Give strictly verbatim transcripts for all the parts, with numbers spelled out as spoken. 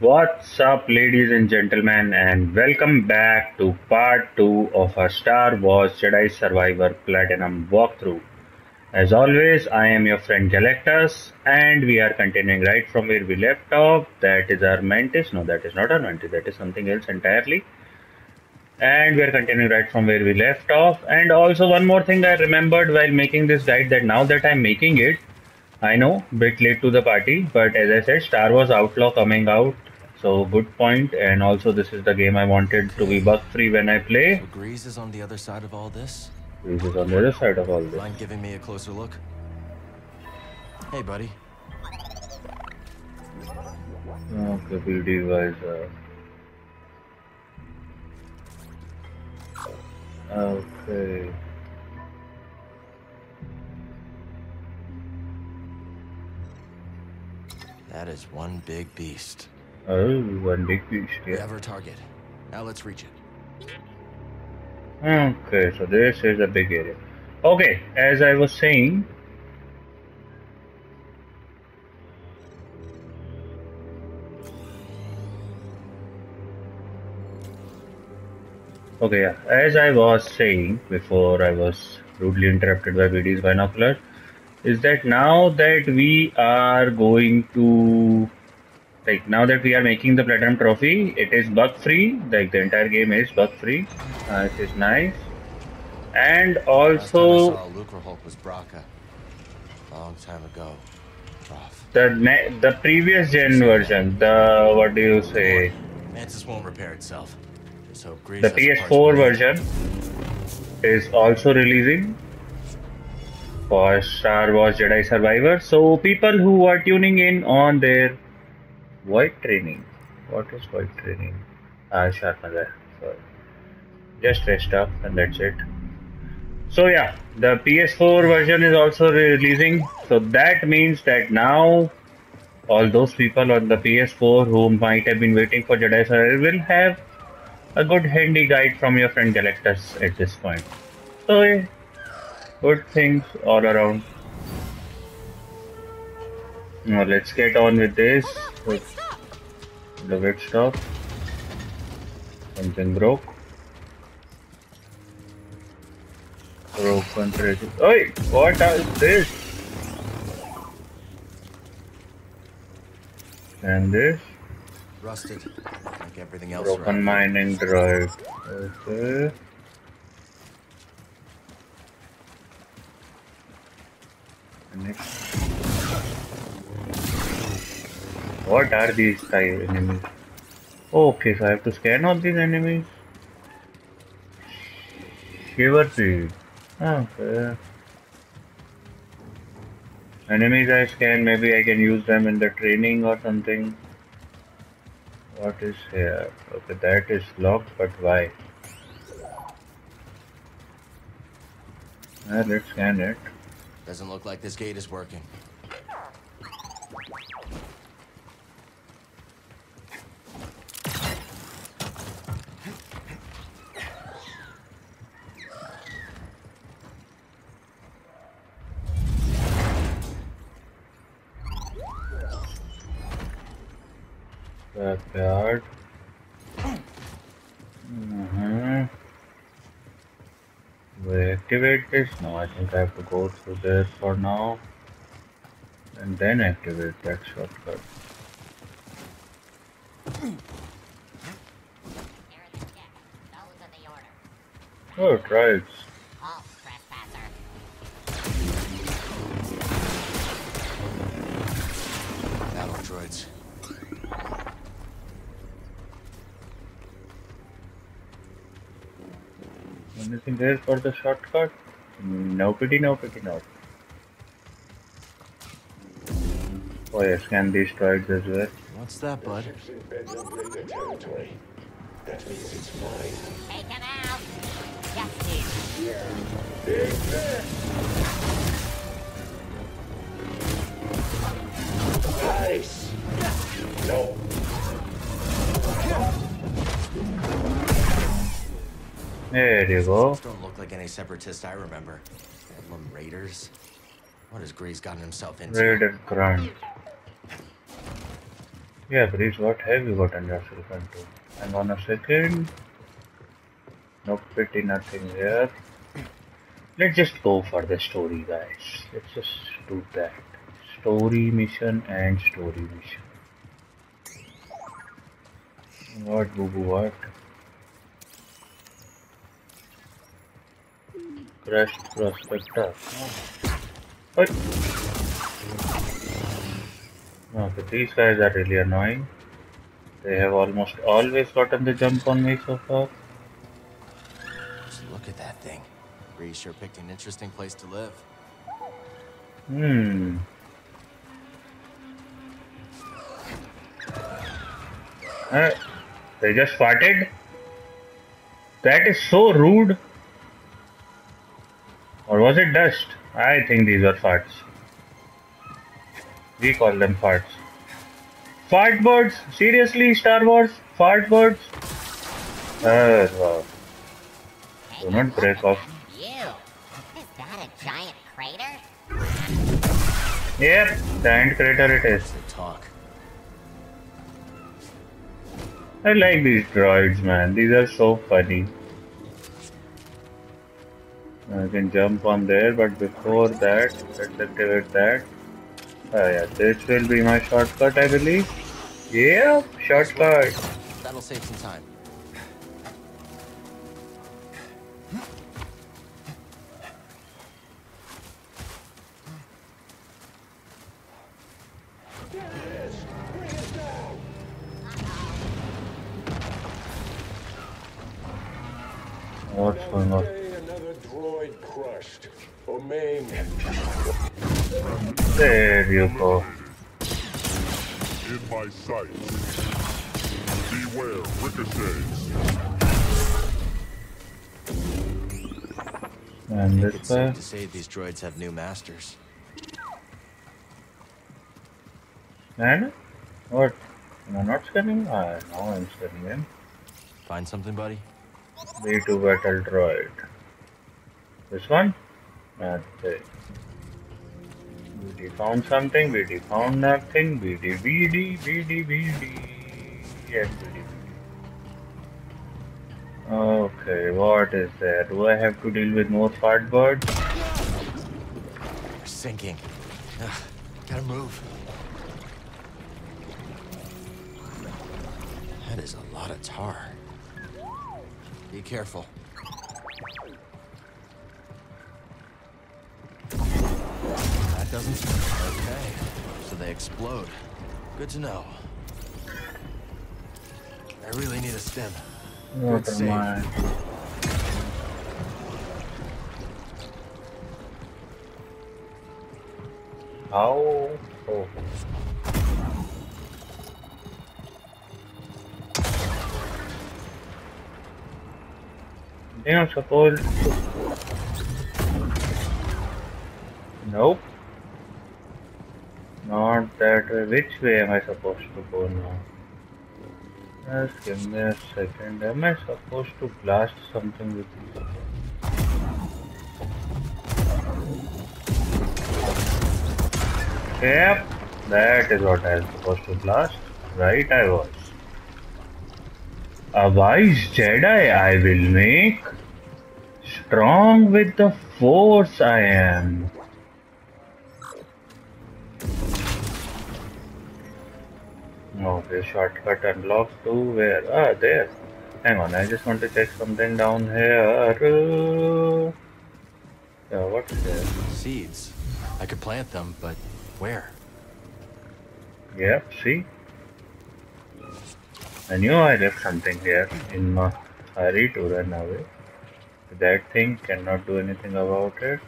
What's up, ladies and gentlemen, and welcome back to part two of our Star Wars Jedi Survivor Platinum walkthrough. As always, I am your friend Galactus, and we are continuing right from where we left off. That is our Mantis. No, that is not our Mantis, that is something else entirely. And we are continuing right from where we left off. And also one more thing I remembered while making this guide, that now that I'm making it, I know, bit late to the party, but as I said, Star Wars Outlaw coming out. So good point, and also this is the game I wanted to be bug free when I play. So Greez is on the other side of all this. Greez is on the other side of all this. Mind giving me a closer look? Hey, buddy. Okay, B D one. Okay. That is one big beast. Oh, one big beast, yeah. We have our target. Now let's reach it. Okay, so this is a big area. Okay, as I was saying... Okay, yeah. As I was saying before I was rudely interrupted by B D's binoculars, is that now that we are going to... Like, now that we are making the Platinum Trophy, it is bug-free. Like, the entire game is bug-free, uh, which is nice. And also... Last time I saw Lucre Hulk was Braca. Long time ago. The, the previous gen version, the... what do you say? Mantis won't repair itself. So the P S four version is also releasing for Star Wars Jedi Survivor. So people who are tuning in on their void training. What is void training? Ah, Sharpnagar. Sorry. Just rest up and that's it. So yeah, the P S four version is also releasing. So that means that now all those people on the P S four who might have been waiting for Jedi Survivor will have a good handy guide from your friend Galactus at this point. So yeah, good things all around. Now let's get on with this. Hold on, wait, the wet stop. Something broke. Broken treasure. Oi! What is this? And this? Rusted. Like everything else. Broken around. Mining drive. Okay. Next. What are these type enemies? Okay, so I have to scan all these enemies. Shiver seed. Okay. Enemies I scan, maybe I can use them in the training or something. What is here? Okay, that is locked, but why? Ah, let's scan it. Doesn't look like this gate is working. Backyard. Mm-hmm. We activate this? No, I think I have to go through this for now. And then activate that shortcut. Oh, tribes. Battle droids. Anything there for the shortcut? No pity, no pity, no. Oh yeah, scan these droids as well. What's that, bud? That means it's mine. Take him out! Yes, yeah. Big man. Nice! No! There you go. Don't look like any separatist I remember. Bedlam Raiders. What has Greez gotten himself into? Raided grunt. Yeah, Breeze, what have you gotten yourself into? Hang on a second. Nope, pretty nothing there. Let's just go for the story, guys. Let's just do that. Story mission and story mission. What, boo boo, what? Crushed prospector. What? Okay, these guys are really annoying. They have almost always gotten the jump on me so far. Just look at that thing. Bree sure picked an interesting place to live. Hmm. Uh, they just farted? That is so rude. Or was it dust? I think these are farts. We call them farts. Fart birds? Seriously, Star Wars? Fart birds? Uh, wow. Do not break off. Is that a giant crater? Yep, giant crater it is. I like these droids, man. These are so funny. I can jump on there, but before that, let's activate that. Oh yeah, this will be my shortcut, I believe. Yeah, shortcut. That'll save some time. What's going on? Another droid crushed or maimed. There you go. In my sight. Beware ricochets. And this guy. To say these droids have new masters. And what? Am I not scanning? Ah, no, I'm scanning him. Find something, buddy. B two battle droid. This one? That's it. B D found something, B D found nothing, BD, BD, BD, BD. Yes, B D, B D. Okay, what is there? Do I have to deal with more fart birds? We're sinking. Ugh, gotta move. That is a lot of tar. Be careful. That doesn't... Okay. So they explode. Good to know. I really need a stem. Good save. Mind. How? Oh. I am supposed to... Nope. Not that way. Which way am I supposed to go now? Just give me a second. Am I supposed to blast something with you? Yep. That is what I am supposed to blast. Right, I was. A wise Jedi I will make, strong with the force I am. Okay, shortcut unlocked to where? Ah, there. Hang on, I just want to check something down here. Yeah, what's there? Seeds. I could plant them, but where? Yep, see? I knew I left something here in my hurry to run away. That thing cannot do anything about it.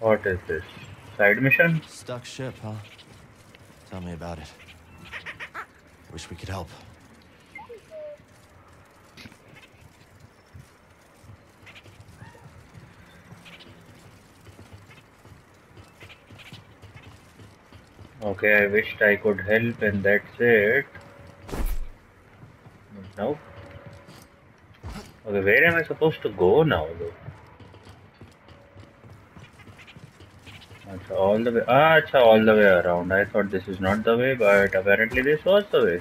What is this? Side mission? Stuck ship, huh? Tell me about it. Wish we could help. Okay, I wished I could help and that's it. Nope. Okay, where am I supposed to go now, though? Achha, all the way. Ah, achha, all the way around. I thought this is not the way, but apparently this was the way.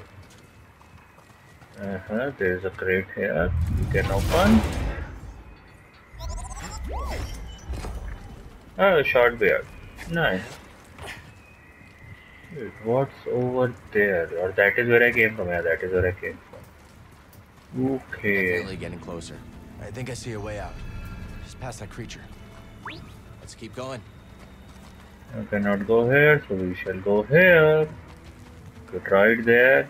Uh huh. There is a crate here. You can open. Oh, short beard. Nice. Wait, what's over there? Or that is where I came from. Yeah, that is where I came from. Okay. Definitely getting closer. I think I see a way out. Just past that creature. Let's keep going. I cannot go here, so we shall go here. Get right there.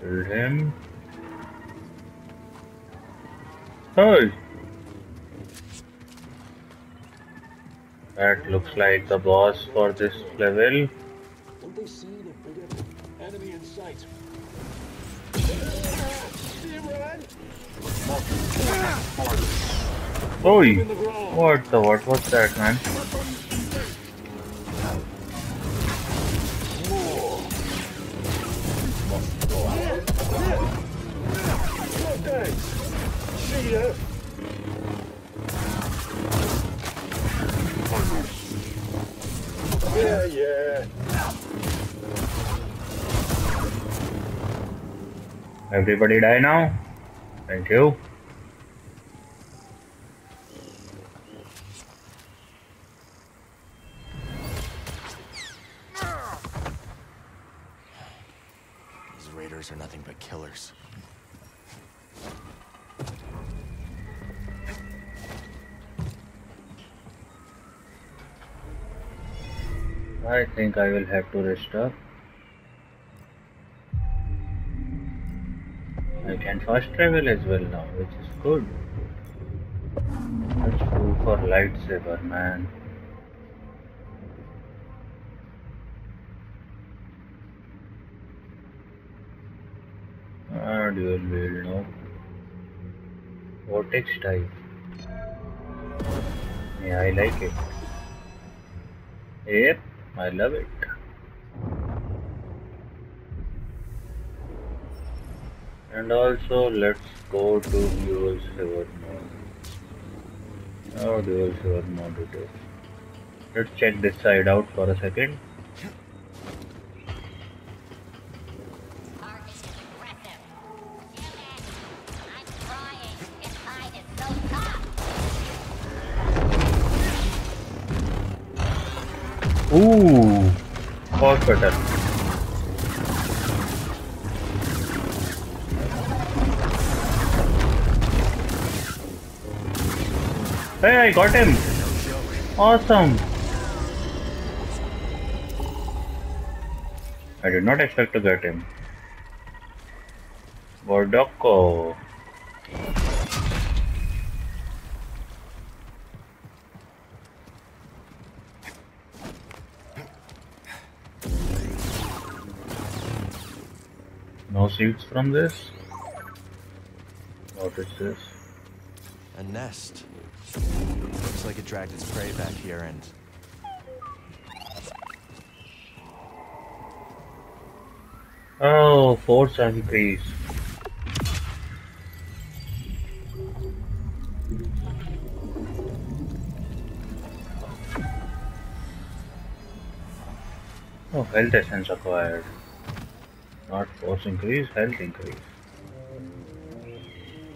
Kill him. Hey! That looks like the boss for this level. Don't they see the bigger enemy in sight? Oi! What the what was that, man? Yeah, yeah. Everybody die now. Thank you. These raiders are nothing but killers. I think I will have to rest up. I can fast travel as well now, which is good. Let's go for lightsaber, man. Ah, dual wield, no. Vortex type. Yeah, I like it. Yep. I love it. And also, let's go to dual silver mode. Oh, dual silver mode it is. Let's check this side out for a second. Ooh, pause button. Hey, I got him. Awesome. I did not expect to get him. Bordoko. No seeds from this? What is this? A nest. Looks like it dragged its prey back here and... Oh, force increase. Oh, health essence acquired. Not force increase, health increase.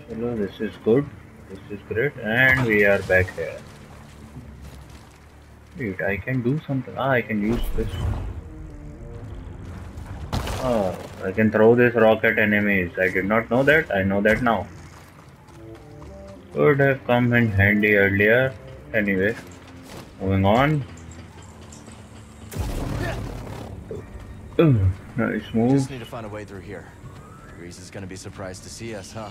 So this is good. This is great. And we are back here. Wait, I can do something. Ah, I can use this. Ah, I can throw this rock at enemies. I did not know that. I know that now. Could have come in handy earlier. Anyway, moving on. Ugh. Nice move. Just need to find a way through here. Greez is gonna be surprised to see us, huh?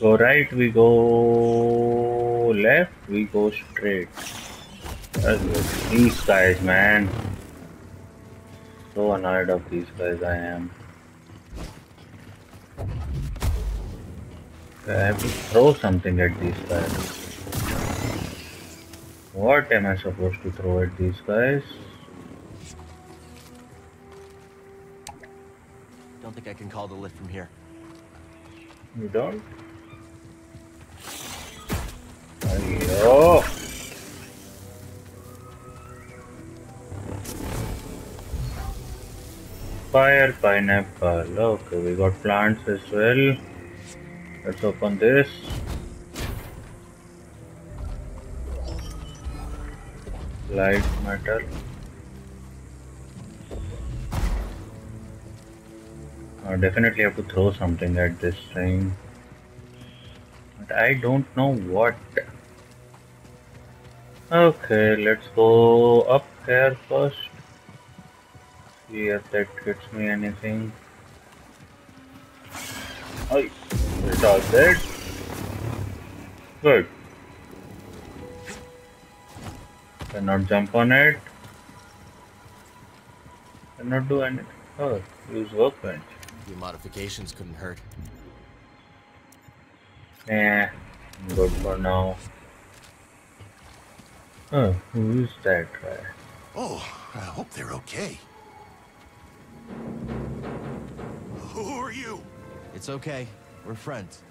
Go right, we go left, we go straight. These guys, man. So annoyed of these guys I am. I have to throw something at these guys. What am I supposed to throw at these guys? I think I can call the lift from here. You don't? Oh! Fire pineapple. Okay, we got plants as well. Let's open this. Light metal. I definitely have to throw something at this thing. But I don't know what. Okay, let's go up here first. See if that gets me anything. Oh, it's all dead. Good. Cannot jump on it. Cannot do anything. Oh, use workbench. Your modifications couldn't hurt. Eh, good for now. Oh, who's that guy? Oh, I hope they're okay. Who are you? It's okay. We're friends.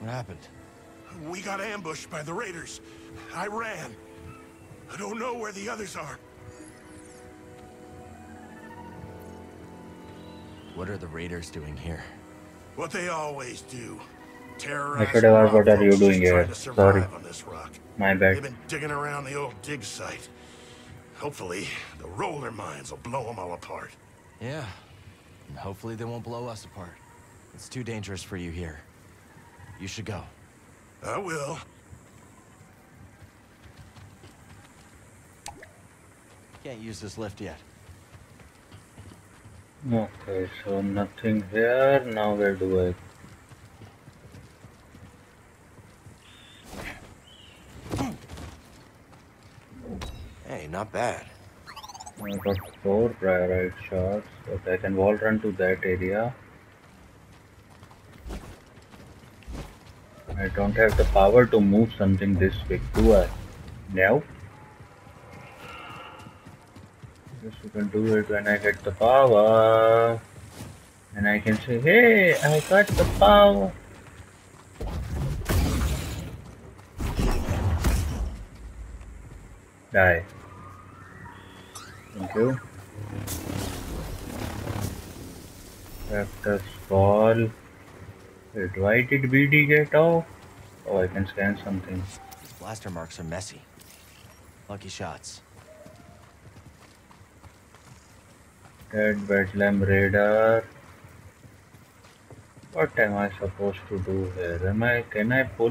What happened? We got ambushed by the raiders. I ran. I don't know where the others are. What are the raiders doing here? What they always do. I could have asked, what are you doing here? Sorry. My bad. They've been digging around the old dig site. Hopefully, the roller mines will blow them all apart. Yeah. And hopefully they won't blow us apart. It's too dangerous for you here. You should go. I will. Can't use this lift yet. Okay, so nothing here. Now where do I... Hey, not bad. I got four priorite shots, but I can wall run to that area. I don't have the power to move something this big, do I? No. Yes, you can do it when I get the power. And I can say, hey, I got the power. Die. Thank you. Raptor's ball. Wait, why did B D get off? Oh, I can scan something. These blaster marks are messy. Lucky shots. Dead Bedlam Raider. What am I supposed to do here? Am I? Can I pull?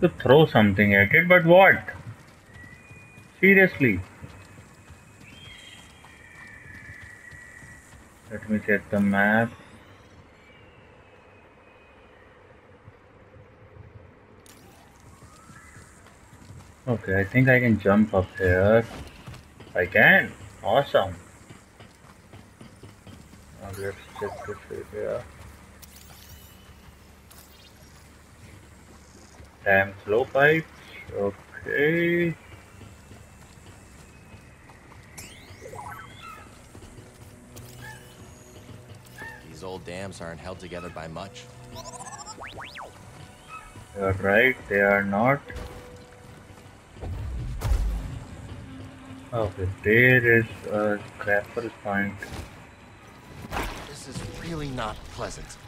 To throw something at it, but what? Seriously? Let me check the map. Okay, I think I can jump up here. I can. Awesome. Now let's check this area. Damn slow pipes, okay. These old dams aren't held together by much. You're right, they are not. Okay, there is a grapple point. This is really not pleasant.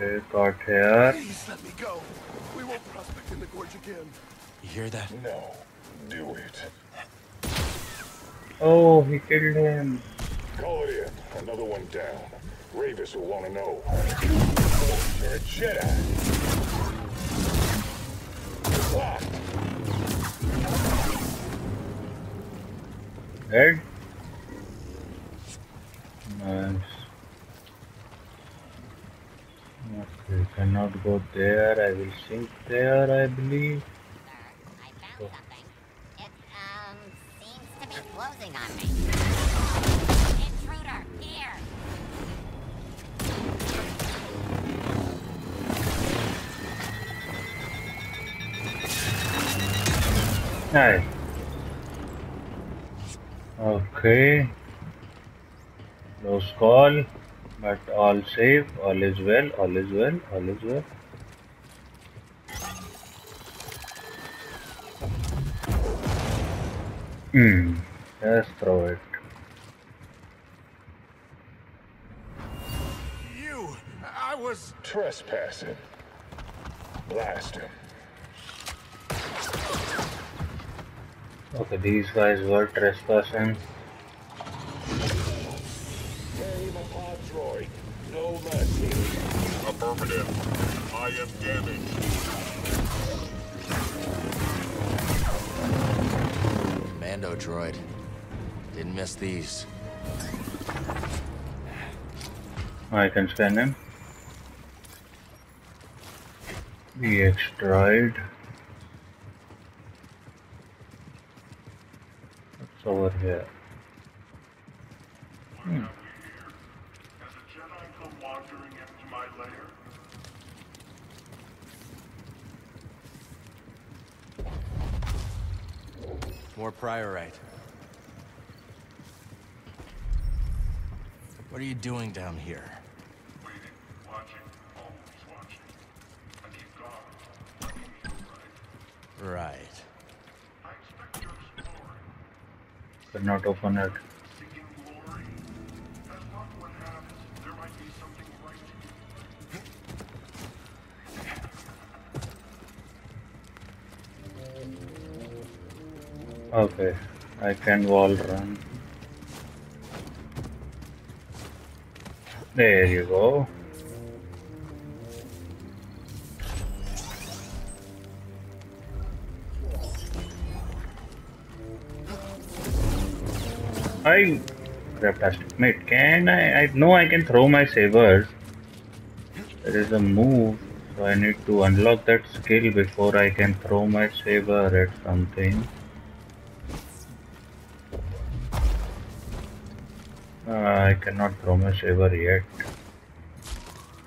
Okay, got here. Please let me go. We won't prospect in the gorge again. You hear that? No. Do it. Oh, he killed him. Call it in. Another one down. Rayvis will want to know. You're a Jedi. Locked. Dead? Nice. Okay, cannot go there. I will sink there, I believe. Sir, I found something. It, um, seems to be closing on me. Intruder, here! Nice. Okay. Close call, but all safe, all is well, all is well, all is well. Hmm, just throw it. You, I was trespassing. Blast him. Okay, these guys were trespassing. No mercy. Affirmative. I am damaged. Mando droid. Didn't miss these. I can scan them. The extraid. What's over here? Hmm. More priorite. What are you doing down here? Waiting, watching, always watching. I keep guard. I keep you right. Right. I expect you exploring. Could not open it. Seeking glory. That's not what happens. There might be something right to you. Okay, I can wall run. There you go. I grab plastic. Mate, can I? I know I can throw my sabers. There is a move, so I need to unlock that skill before I can throw my saber at something. I cannot throw my saber yet.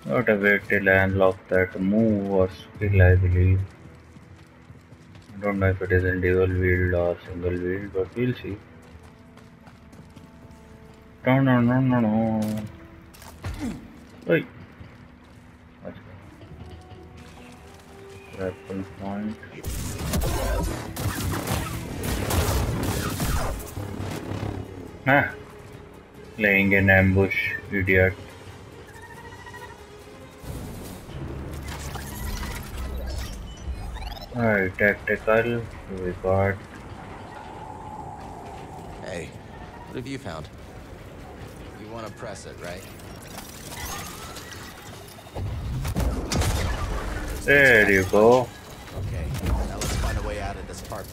Gotta wait till I unlock that move or skill, I believe. I don't know if it is in dual wield or single wield, but we'll see. No, no, no, no, no. Wait. Grapple point. Ah. Playing an ambush, idiot. Alright, tactical, we got. Hey, what have you found? You want to press it, right? There you go. Okay, now let's find a way out of this park.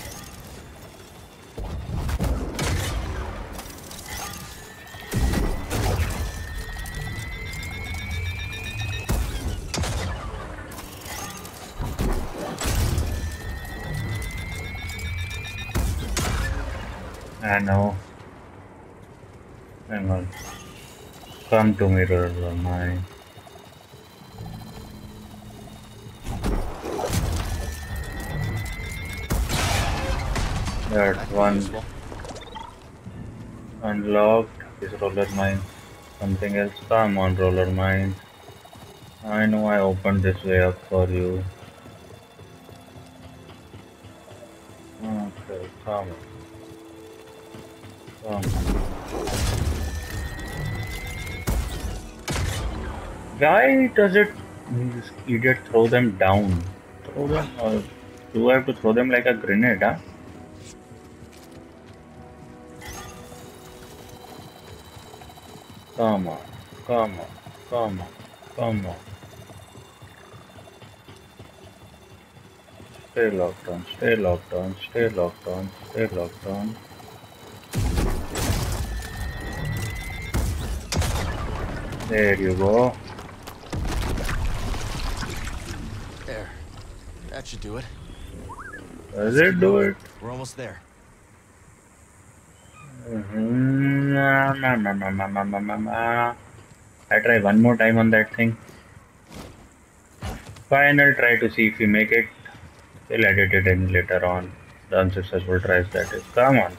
I know. Hang on. Come to me, brother mine. That's one. Unlocked. This roller mine. Something else. Come on, roller mine. I know I opened this way up for you. Okay, come on. Um, why does it this idiot throw them down? Throw them or do I have to throw them like a grenade, huh? Come on, come on, come on, come on. Stay locked on, stay locked on, stay locked on, stay locked on. There you go. There. That should do it. Does it do it? We're almost there. Mm-hmm. Nah, nah, nah, nah, nah, nah, nah, nah. I try one more time on that thing. Final try to see if we make it. We'll edit it in later on. The unsuccessful tries, that is. Come on.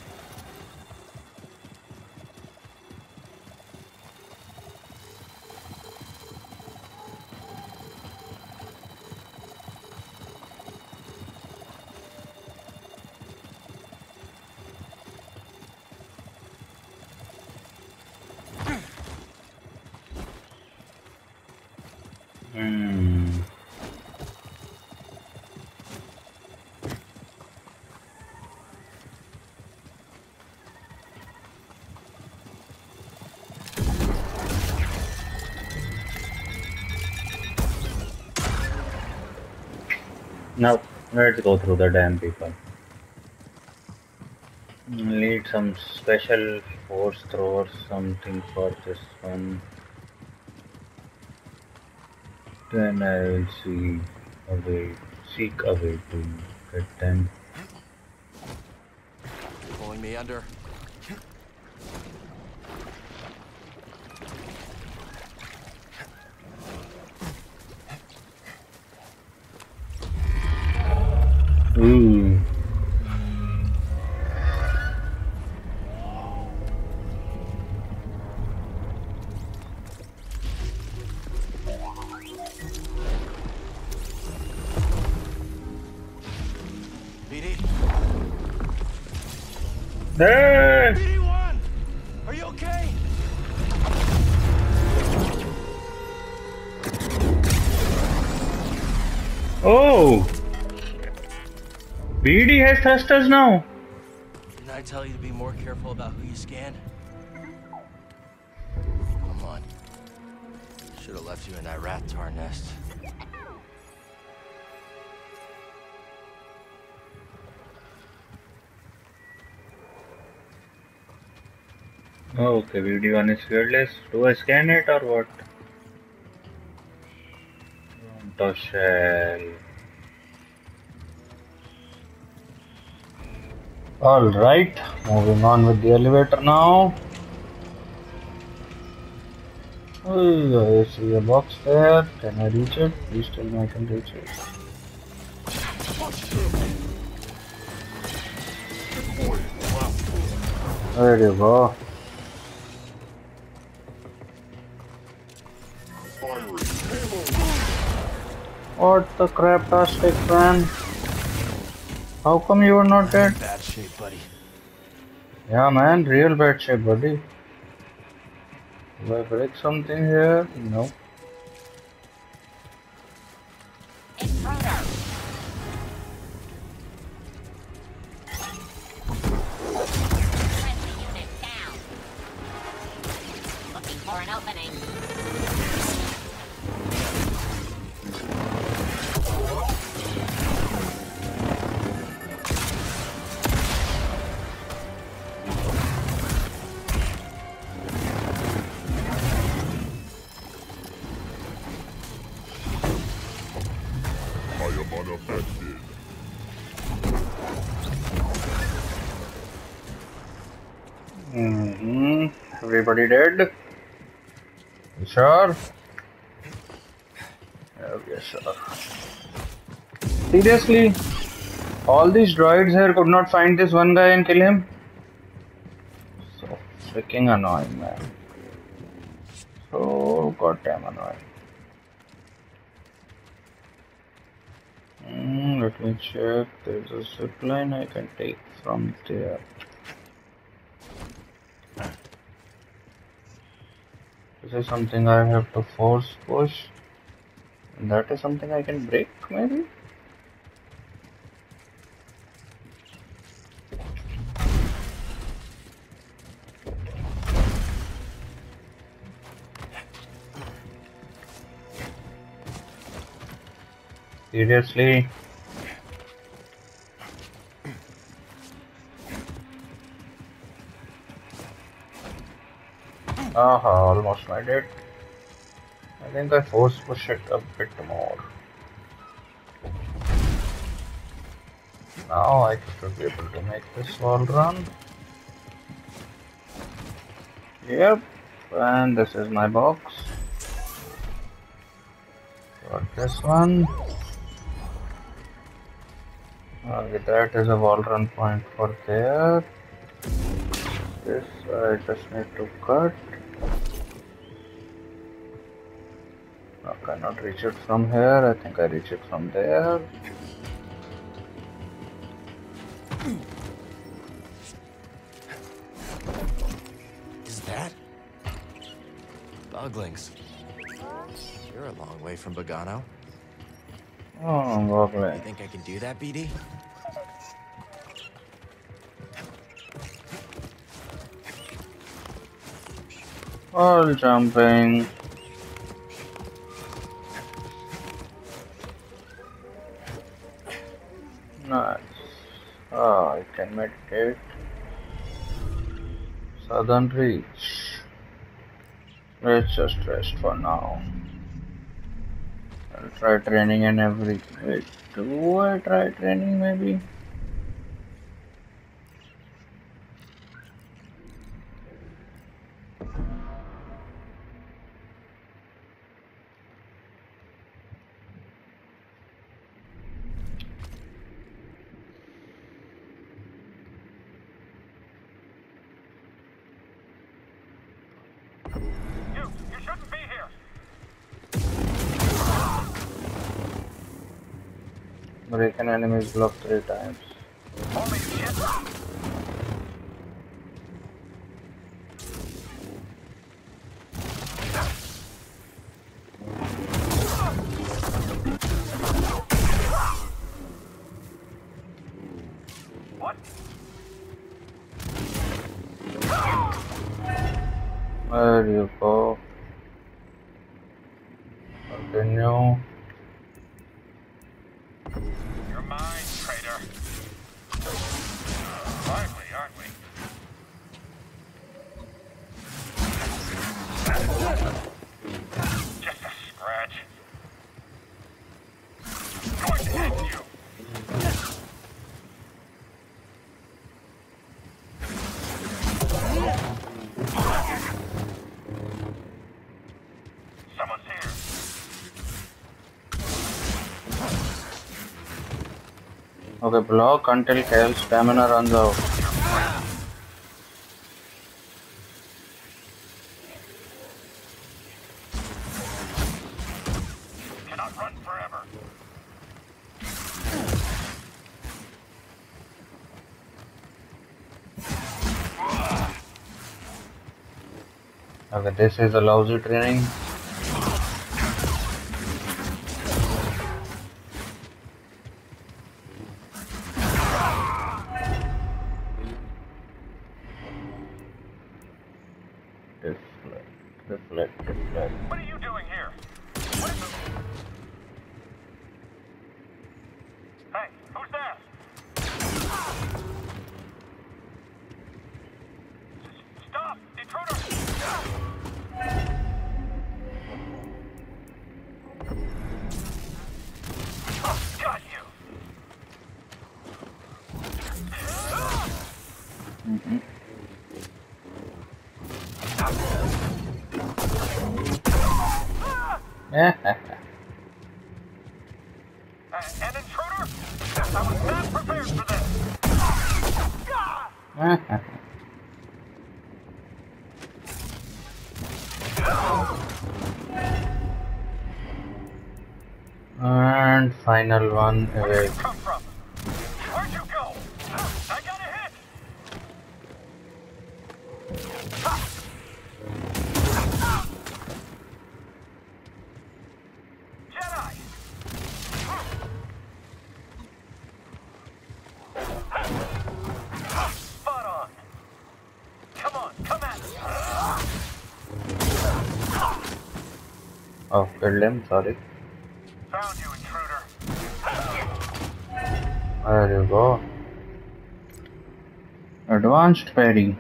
Now, let's go through the damn people. Need some special force throwers, something for this one. Then I will see a way, seek a way to get them. Pulling me under. Ooh. B D. Hey! B D one! Are you okay? Oh! B D has thrusters now. Didn't I tell you to be more careful about who you scan? Come on. Should have left you in that rat tar nest. Okay, B D one is fearless. Do I scan it or what? Toshel. Alright, moving on with the elevator now. Oh, I see a box there. Can I reach it? Please tell me I can reach it. There you go. What the crap-tastic, man? How come you were not dead? Bad shape, buddy. Yeah, man, real bad shape, buddy. Will I break something here? No. Everybody dead? You sure? Oh, yes, sir. Seriously? All these droids here could not find this one guy and kill him? So freaking annoying, man. So goddamn annoying. Mm, let me check. There's a zip line I can take from there. This is something I have to force push, and that is something I can break, maybe? Seriously? Aha, almost made it. I think I force push it a bit more. Now I should be able to make this wall run. Yep, and this is my box. Got this one. Okay, that is a wall run point for there. This I just need to cut. I cannot reach it from here. I think I reach it from there. Is that? Buglings. You're a long way from Bogano. Oh, lovely. You think I can do that, B D? All jumping. Nice. Oh, I can meditate. Southern Reach. Let's just rest for now. I'll try training and everything. Wait, do I try training maybe? Break an enemy's block three times. What? There you go. Continue. Okay, block until Cal's stamina runs out. Cannot run forever. Okay, this is a lousy training. And final one away. Where'd you go? I got a hit. Jedi. Spot on. Come on, come at me. Oh, Bedlam, sorry. Found you, intruder. There you go. Advanced parry.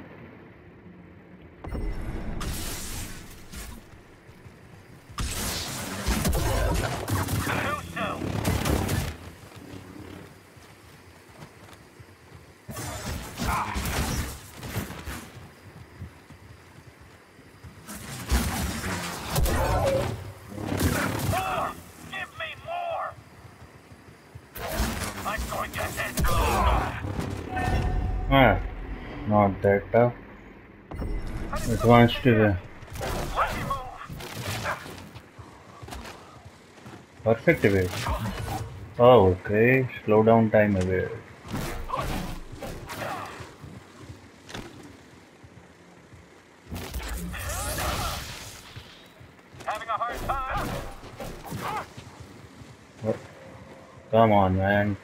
Going to hit. Ah, not that tough. It wants to... Perfect evade. Oh, okay. Slow down time evade. Come on, man.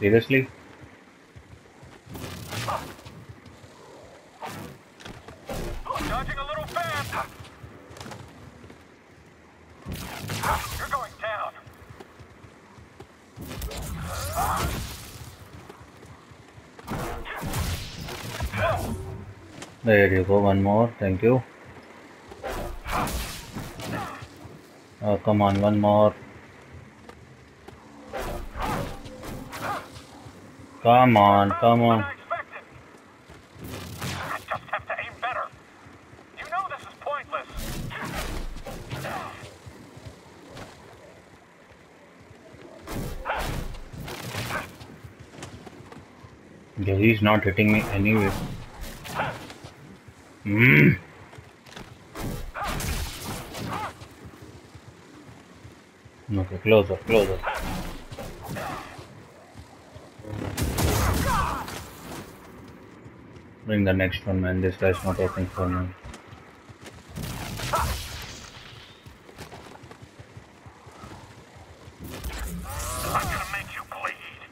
Seriously? Dodging a little fast. You're going down. There you go, one more. Thank you. Oh, come on, one more. Come on, come on. I just have to aim better. You know this is pointless. Yeah, he's not hitting me anyway. Mm. Okay, closer, closer. Bring the next one, man. This guy's not working for me. I'm gonna make you bleed.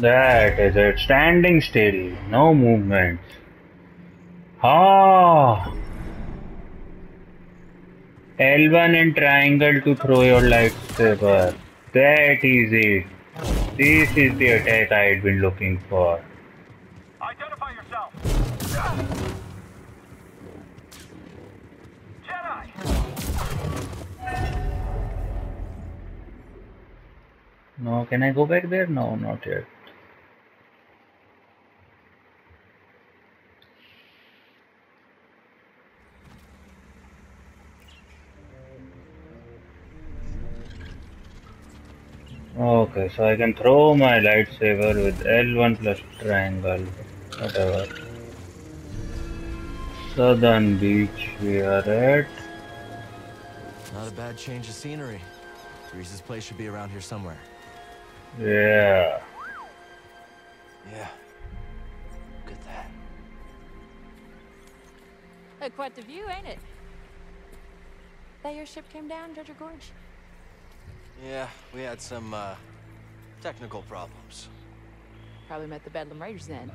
That. Is it standing still? No movement. Ah, L one and triangle to throw your lightsaber. That is it. This is the attack I had been looking for. Identify yourself. Jedi. No, can I go back there? No, not yet. Okay, so I can throw my lightsaber with L one plus triangle, whatever. Southern Beach we are at. Not a bad change of scenery. Greez's place should be around here somewhere. Yeah. Yeah. Look at that. Oh, quite the view, ain't it? That your ship came down, Dredger Gorge? Yeah, we had some, uh, technical problems. Probably met the Bedlam Raiders then.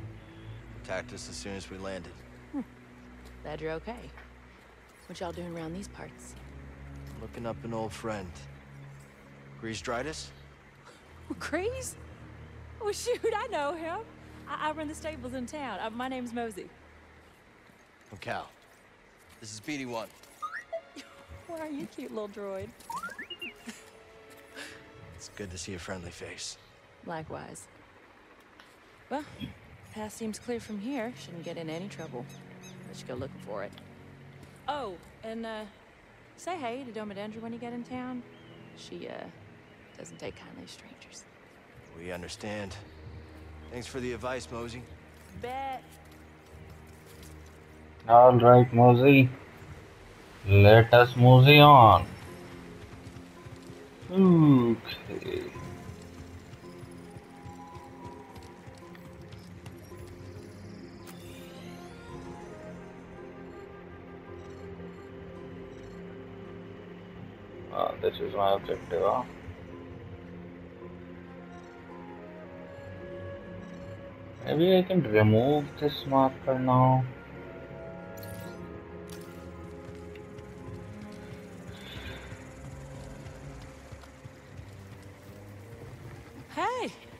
Attacked us as soon as we landed. Hmm. Glad you're okay. What y'all doing around these parts? Looking up an old friend. Greez Dritus? Greez? Well, shoot, I know him. I, I run the stables in town. I my name's Mosey. I'm Cal. This is B D one. Where are you, cute little droid? It's good to see a friendly face. Likewise. Well, path seems clear from here. Shouldn't get in any trouble. Let's go looking for it. Oh, and uh, say hey to Doma Dendra when you get in town. She uh, doesn't take kindly to strangers. We understand. Thanks for the advice, Mosey. Bet. All right, Mosey. Let us mosey on. Okay. Ah, this is my objective, huh? Maybe I can remove this marker now.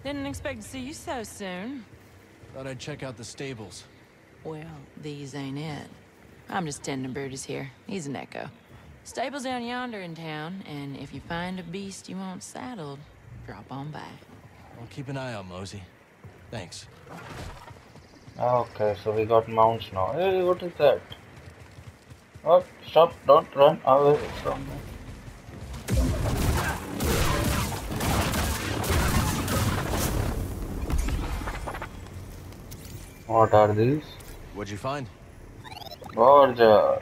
Didn't expect to see you so soon. Thought I'd check out the stables. Well, these ain't it. I'm just tending Brutus here. He's an echo. Staple's down yonder in town, and if you find a beast you want saddled, drop on by. I'll keep an eye on Mosey. Thanks. Okay, so we got mounts now. Hey, what is that? Oh, stop, don't run away from me. What are these? What'd you find? Borger.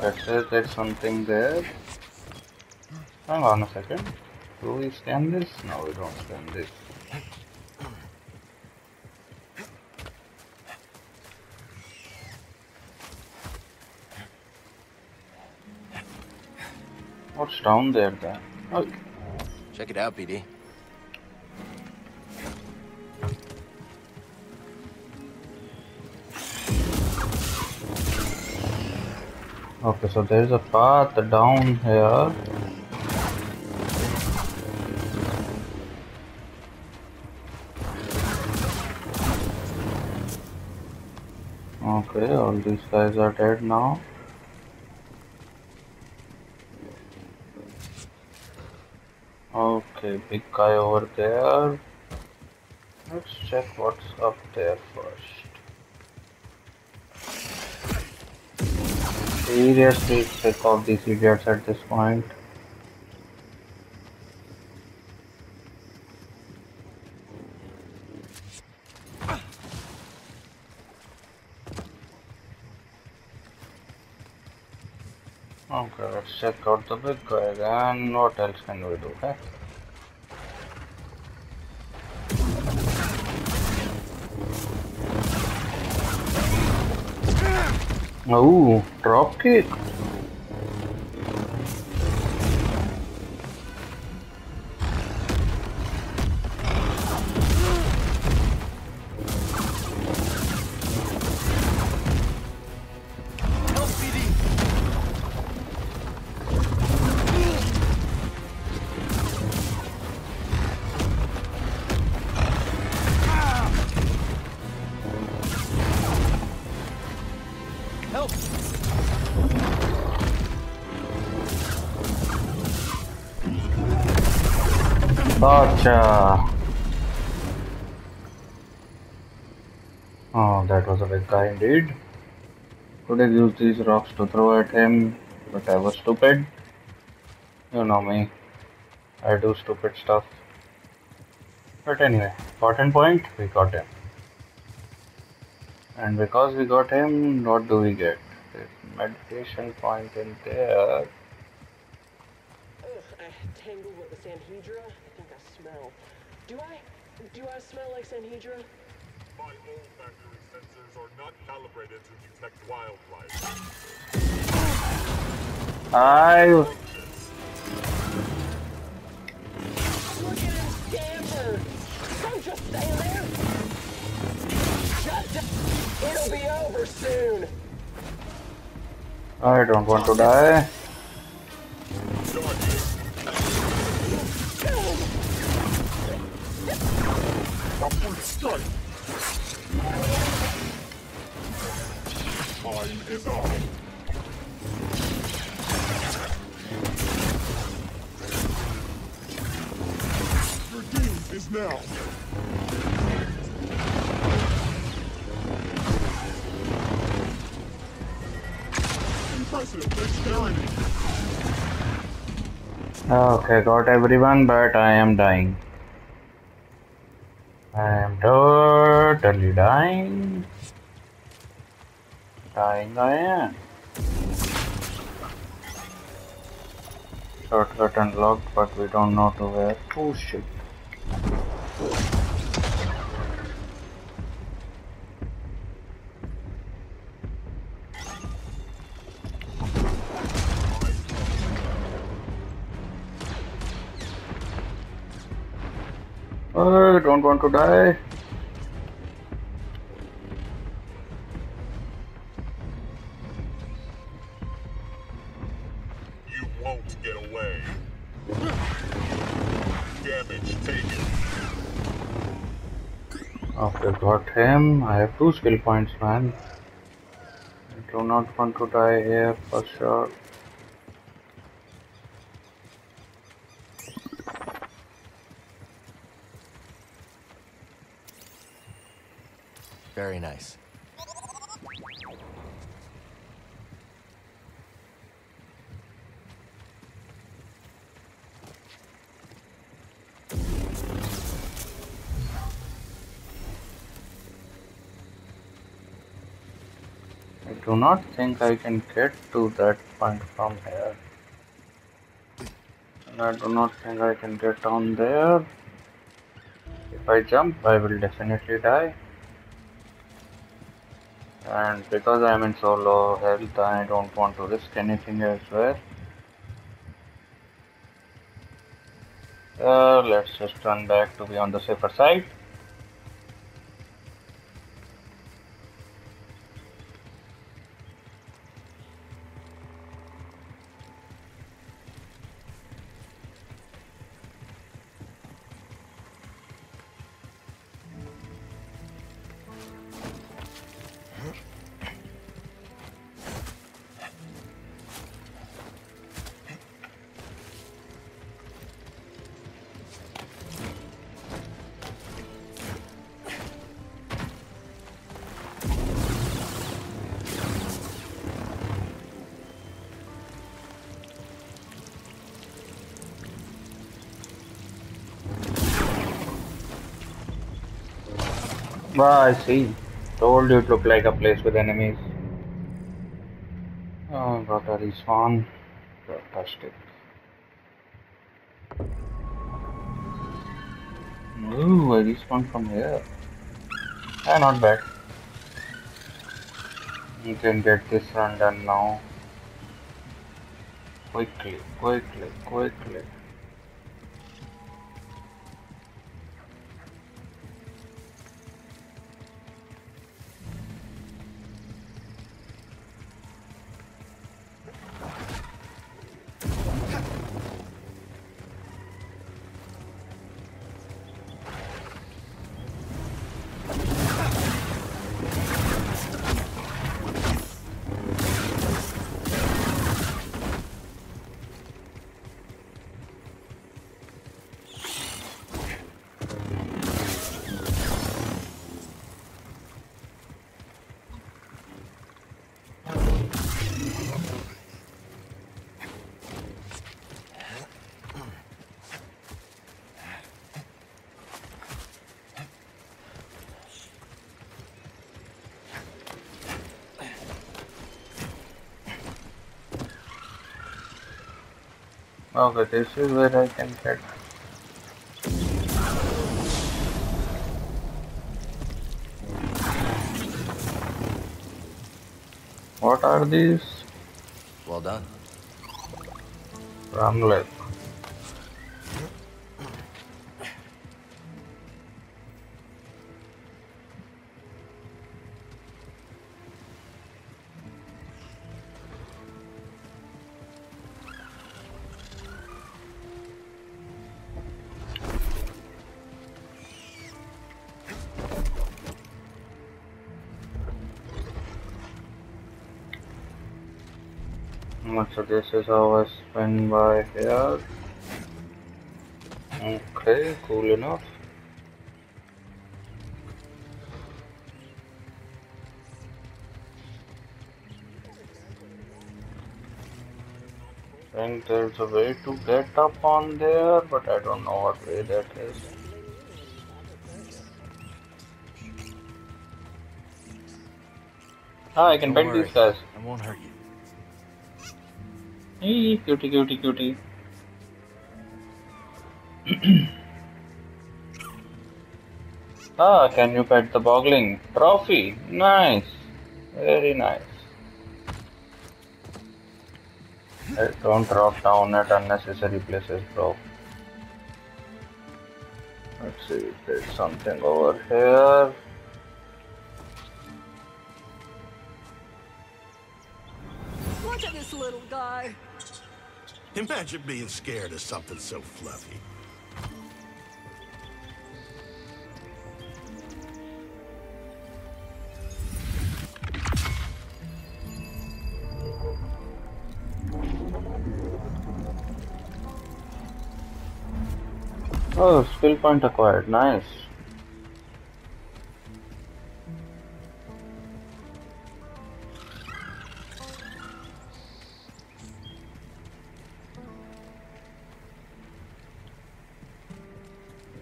That says there's something there. Hang on a second. Do we scan this? No, we don't scan this. What's down there then? Okay. Check it out, B D. Okay, so there's a path down here. Okay, all these guys are dead now. Okay, big guy over there. Let's check what's up there first. Seriously, check off these idiots at this point. Okay, let's check out the big guy again. What else can we do, huh? Oh, drop kick. Gotcha. Oh, that was a big guy indeed. Could have used these rocks to throw at him, but I was stupid. You know me. I do stupid stuff. But anyway, important point, we got him. And because we got him, what do we get? There's meditation point in there. Tangled with the Sanhedra? I think I smell. Do I? Do I smell like Sanhedra? My olfactory sensors are not calibrated to detect wildlife. I... Look at him scamper! Don't just stay there! Shut down! It'll be over soon! I don't want to die. Now. Impressive dexterity. Okay, got everyone, but I am dying. I am totally dying. Dying I am. Shortcut unlocked, but we don't know to where. Oh shit. I don't want to die. won't get away. Damage taken. After got him, I have two skill points, man. I do not want to die here for sure. Very nice. I do not think I can get to that point from here. And I do not think I can get down there. If I jump, I will definitely die. And because I am in so low health, I don't want to risk anything as well. Uh, let's just run back to be on the safer side. Ah, I see. Told you it looked like a place with enemies. Oh, got a respawn. Fantastic. Ooh, I respawned from here. Ah, not bad. You can get this run done now. Quickly, quickly, quickly. Okay, this is where I can get. What are these? Well done. Ramlet. So this is how I spin by here. Okay, cool enough. I think there's a way to get up on there, but I don't know what way that is. Ah, I can bend these guys. I won't hurt you. Hey, cutie, cutie, cutie. Ah, can you pet the boggling? Trophy! Nice! Very nice. Hey, don't drop down at unnecessary places, bro. Let's see if there's something over here. Look at this little guy. Imagine being scared of something so fluffy. Oh, skill point acquired. Nice.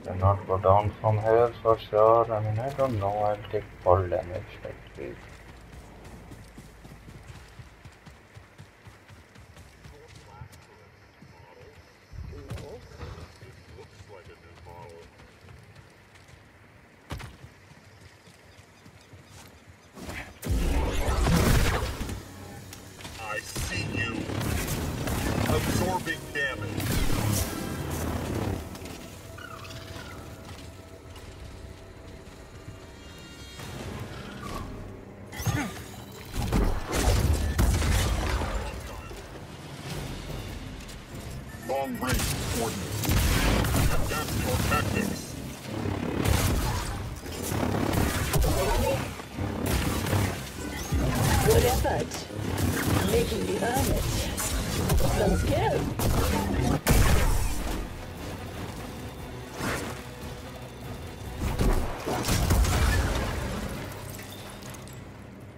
Cannot go down from here for sure. I mean, I don't know. I'll take fall damage at least.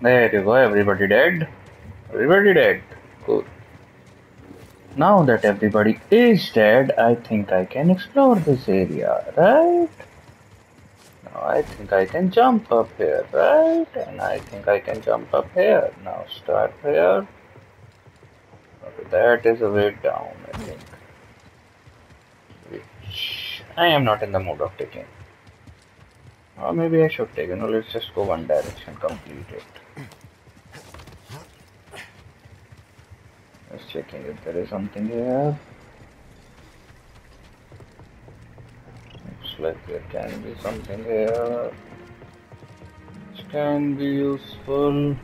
There you go, everybody dead. Everybody dead. Cool. Now that everybody is dead, I think I can explore this area, right? Now I think I can jump up here, right? And I think I can jump up here. Now start here. Okay, that is a way down, I think. Which I am not in the mood of taking. Or maybe I should take it. No, let's just go one direction, complete it. Just checking if there is something here. Looks like there can be something here. Which can be useful.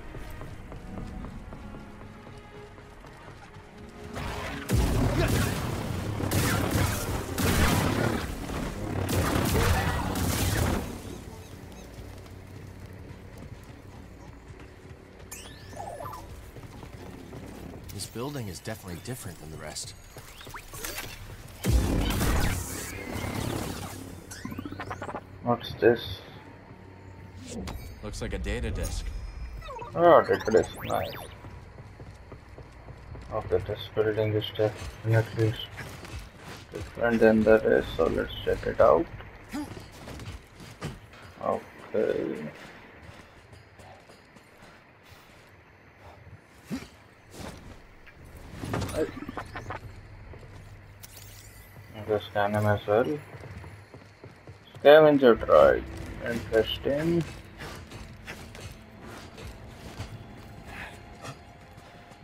Building is definitely different than the rest. What's this? Looks like a data disk. Oh, data disk, nice. Okay, this building is definitely different than the rest, so let's check it out. Okay. Just scan him as well. Scavenger drive. Interesting.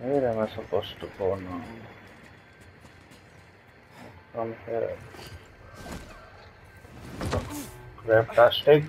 Where am I supposed to go now? From here. Grab plastic.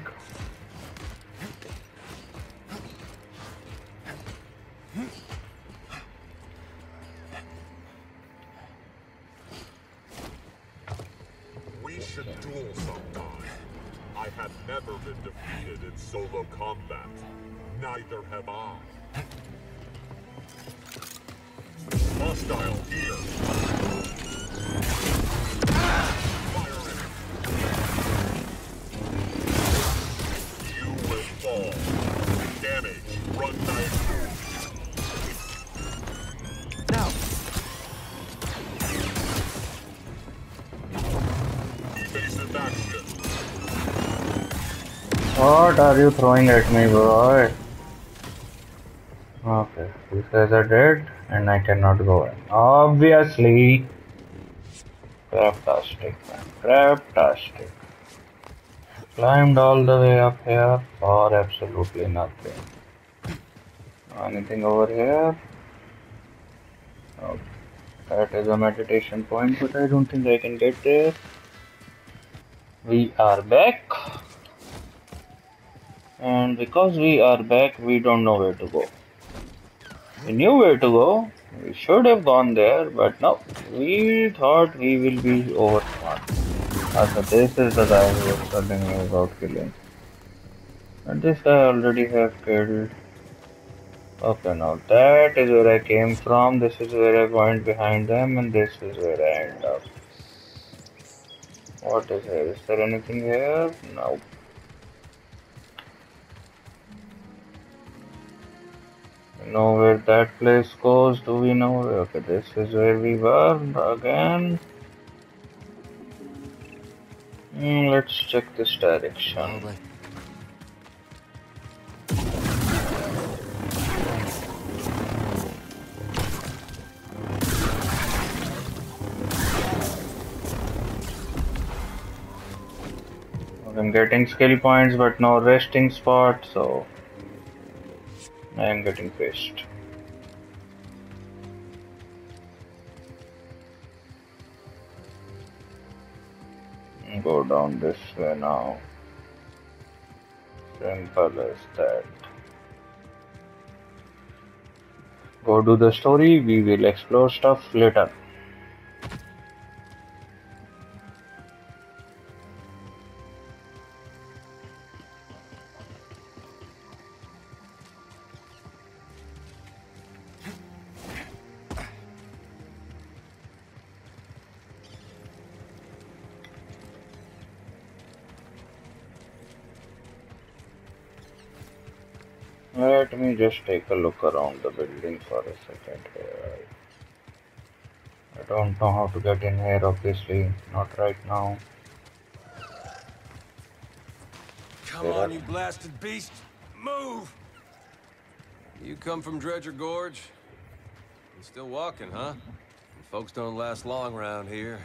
What are you throwing at me, boy? Okay, these guys are dead and I cannot go in. Obviously. Craptastic, man. Craptastic. Climbed all the way up here for absolutely nothing. Anything over here? Okay. That is a meditation point, but I don't think I can get there. We are back. And because we are back, we don't know where to go. We knew where to go, We should have gone there, but no. We thought we will be overrun. So this is the guy who was telling me about killing. And this I already have killed. Okay, now that is where I came from. This is where I went behind them, and this is where I end up. What is here? Is there anything here? No. You know where that place goes? Do we know? Okay, this is where we were again. Mm, let's check this direction. Oh, I'm getting skill points but no resting spot, so I am getting pissed. Go down this way now. Simple as that. Go do the story, we will explore stuff later. Let me just take a look around the building for a second here. I don't know how to get in here, obviously. Not right now. Come on, you blasted beast! Move! You come from Dredger Gorge? You're still walking, huh? And folks don't last long around here.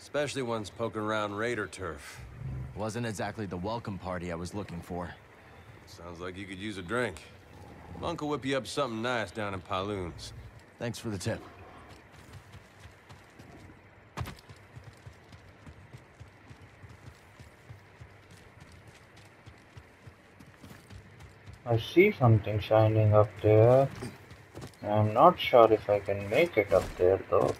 Especially ones poking around raider turf. Wasn't exactly the welcome party I was looking for. Sounds like you could use a drink. Monk will whip you up something nice down in Paloon's. Thanks for the tip. I see something shining up there. I'm not sure if I can make it up there though.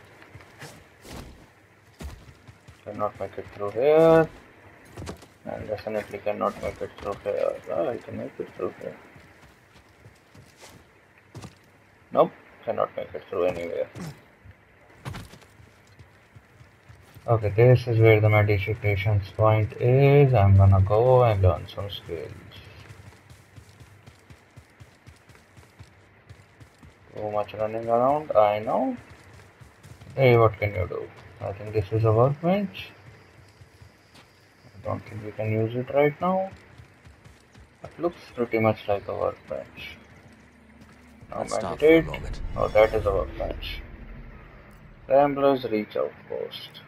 Cannot make it through here. I definitely cannot make it through here. Oh, I can make it through here. Nope, cannot make it through anywhere. Okay, this is where the meditation's point is. I'm gonna go and learn some skills. Too much running around, I know. Hey, what can you do? I think this is a workbench. Don't think we can use it right now. It looks pretty much like a workbench. Now meditate. Oh, that is a workbench. Ramblers Reach Outpost.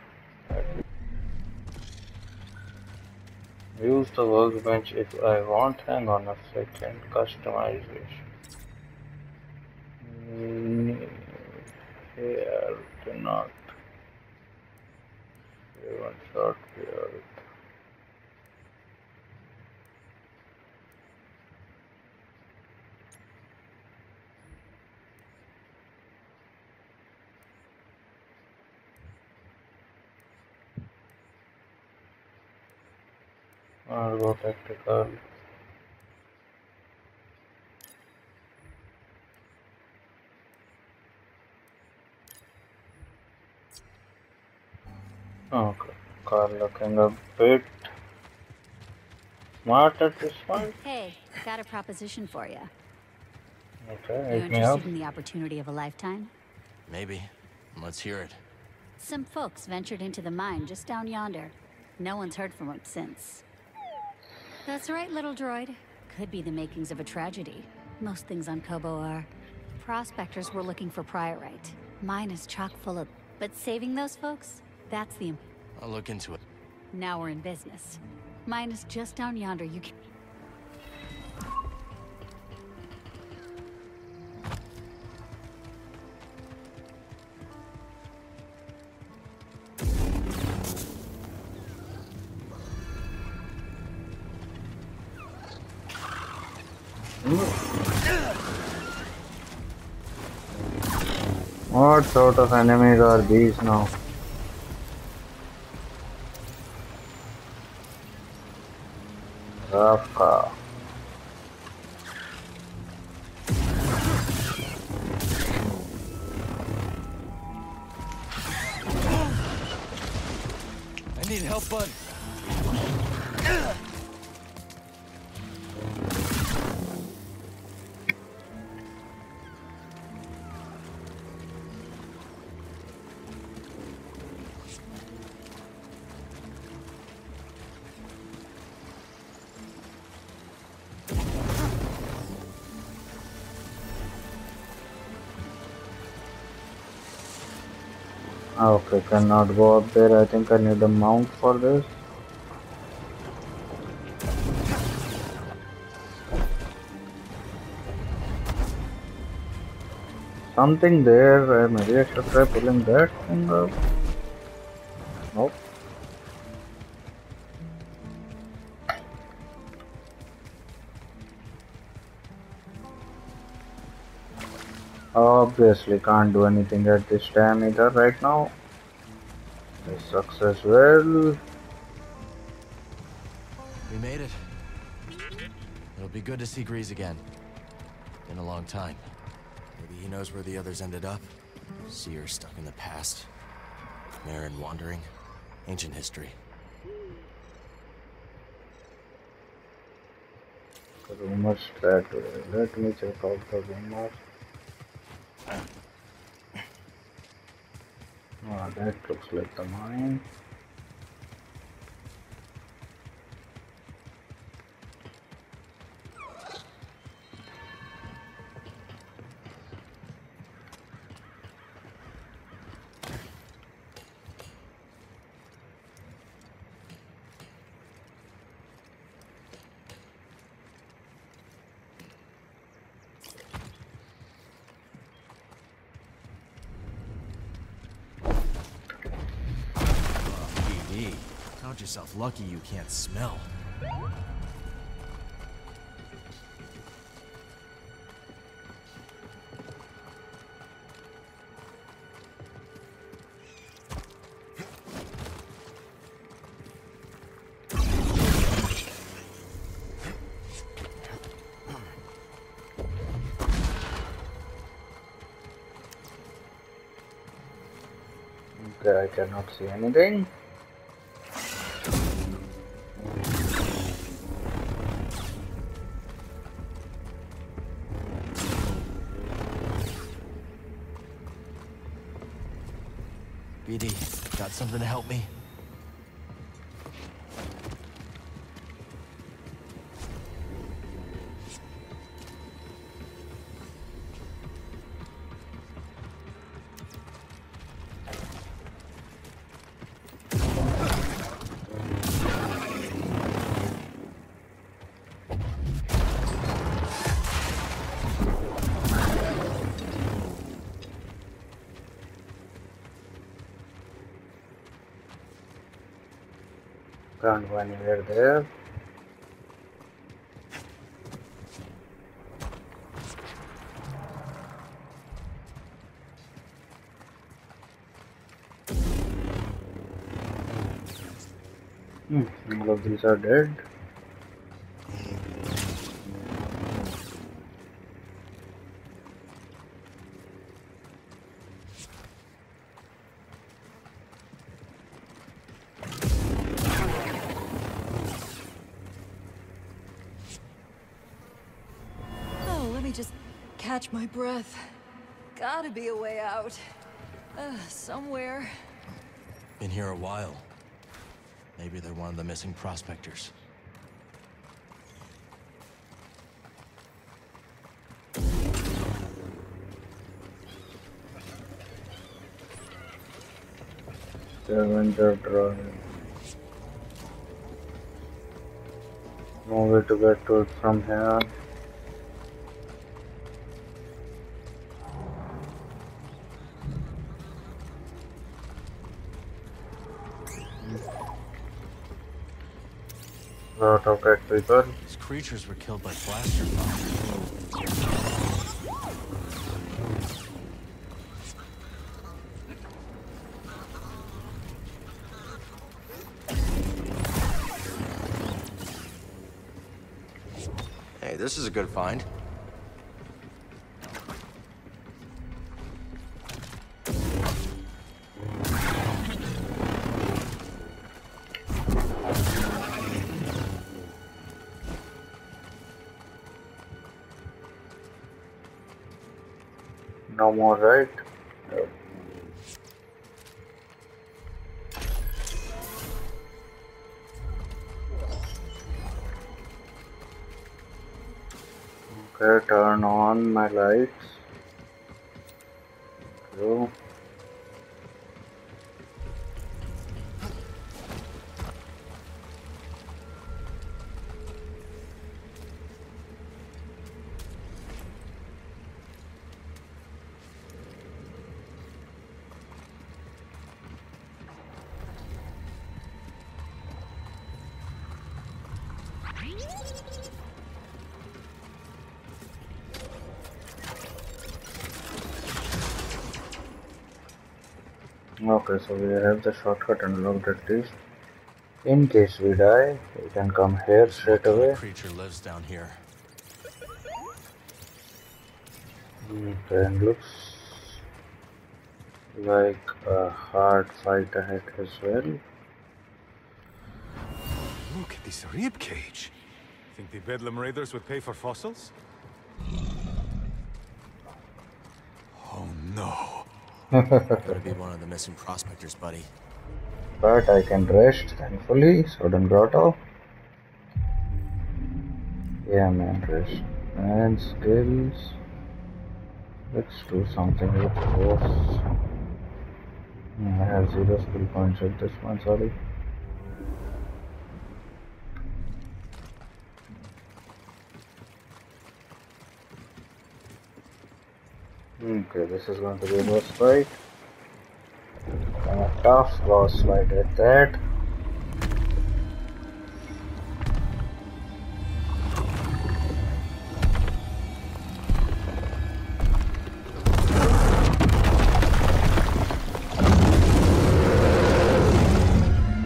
Use the workbench if I want. Hang on a second. Customization. Here, cannot. Even short period. I'll go tactical. Okay, car looking a bit smart at this point. Hey, got a proposition for you. Okay, you're interested in the opportunity of a lifetime? Maybe. Let's hear it. Some folks ventured into the mine just down yonder. No one's heard from them since. That's right, little droid. Could be the makings of a tragedy. Most things on Koboh are. Prospectors were looking for priorite. Mine is chock full of... But saving those folks? That's the... I'll look into it. Now we're in business. Mine is just down yonder. You can... What sort of enemies are these now? Rafka. I need help, bud. Okay, cannot go up there. I think I need a mount for this. Something there, uh, maybe I should try pulling that thing up. Nope. Obviously can't do anything at this time either right now. This sucks as well. We made it. It'll be good to see Greez again. Been a long time. Maybe he knows where the others ended up. Seer stuck in the past. Merrin wandering. Ancient history. The rumors start. Let me check out the rumors. Oh, that looks like the mine. Yourself lucky you can't smell. Okay, I cannot see anything. Got something to help me? Can't go anywhere there. Hmm, all of these are dead. My breath. Gotta be a way out. Uh, somewhere. Been here a while. Maybe they're one of the missing prospectors. The winter drawing. No way to get to it from here. People. These creatures were killed by blaster fire. this is a good find. No more, right? Okay, turn on my lights. Okay. Okay, so we have the shortcut unlocked at least. In case we die, we can come here straight away. Creature lives down here. And looks like a hard fight ahead as well. Look at this rib cage. Think the Bedlam Raiders would pay for fossils? Oh no. Gotta be one of the missing prospectors, buddy. But I can rest, thankfully. So don't grotto. Yeah, man, rest. And skills. Let's do something with force. I have zero skill points at this one, sorry. Okay, this is going to be a boss fight, and a tough boss fight at that.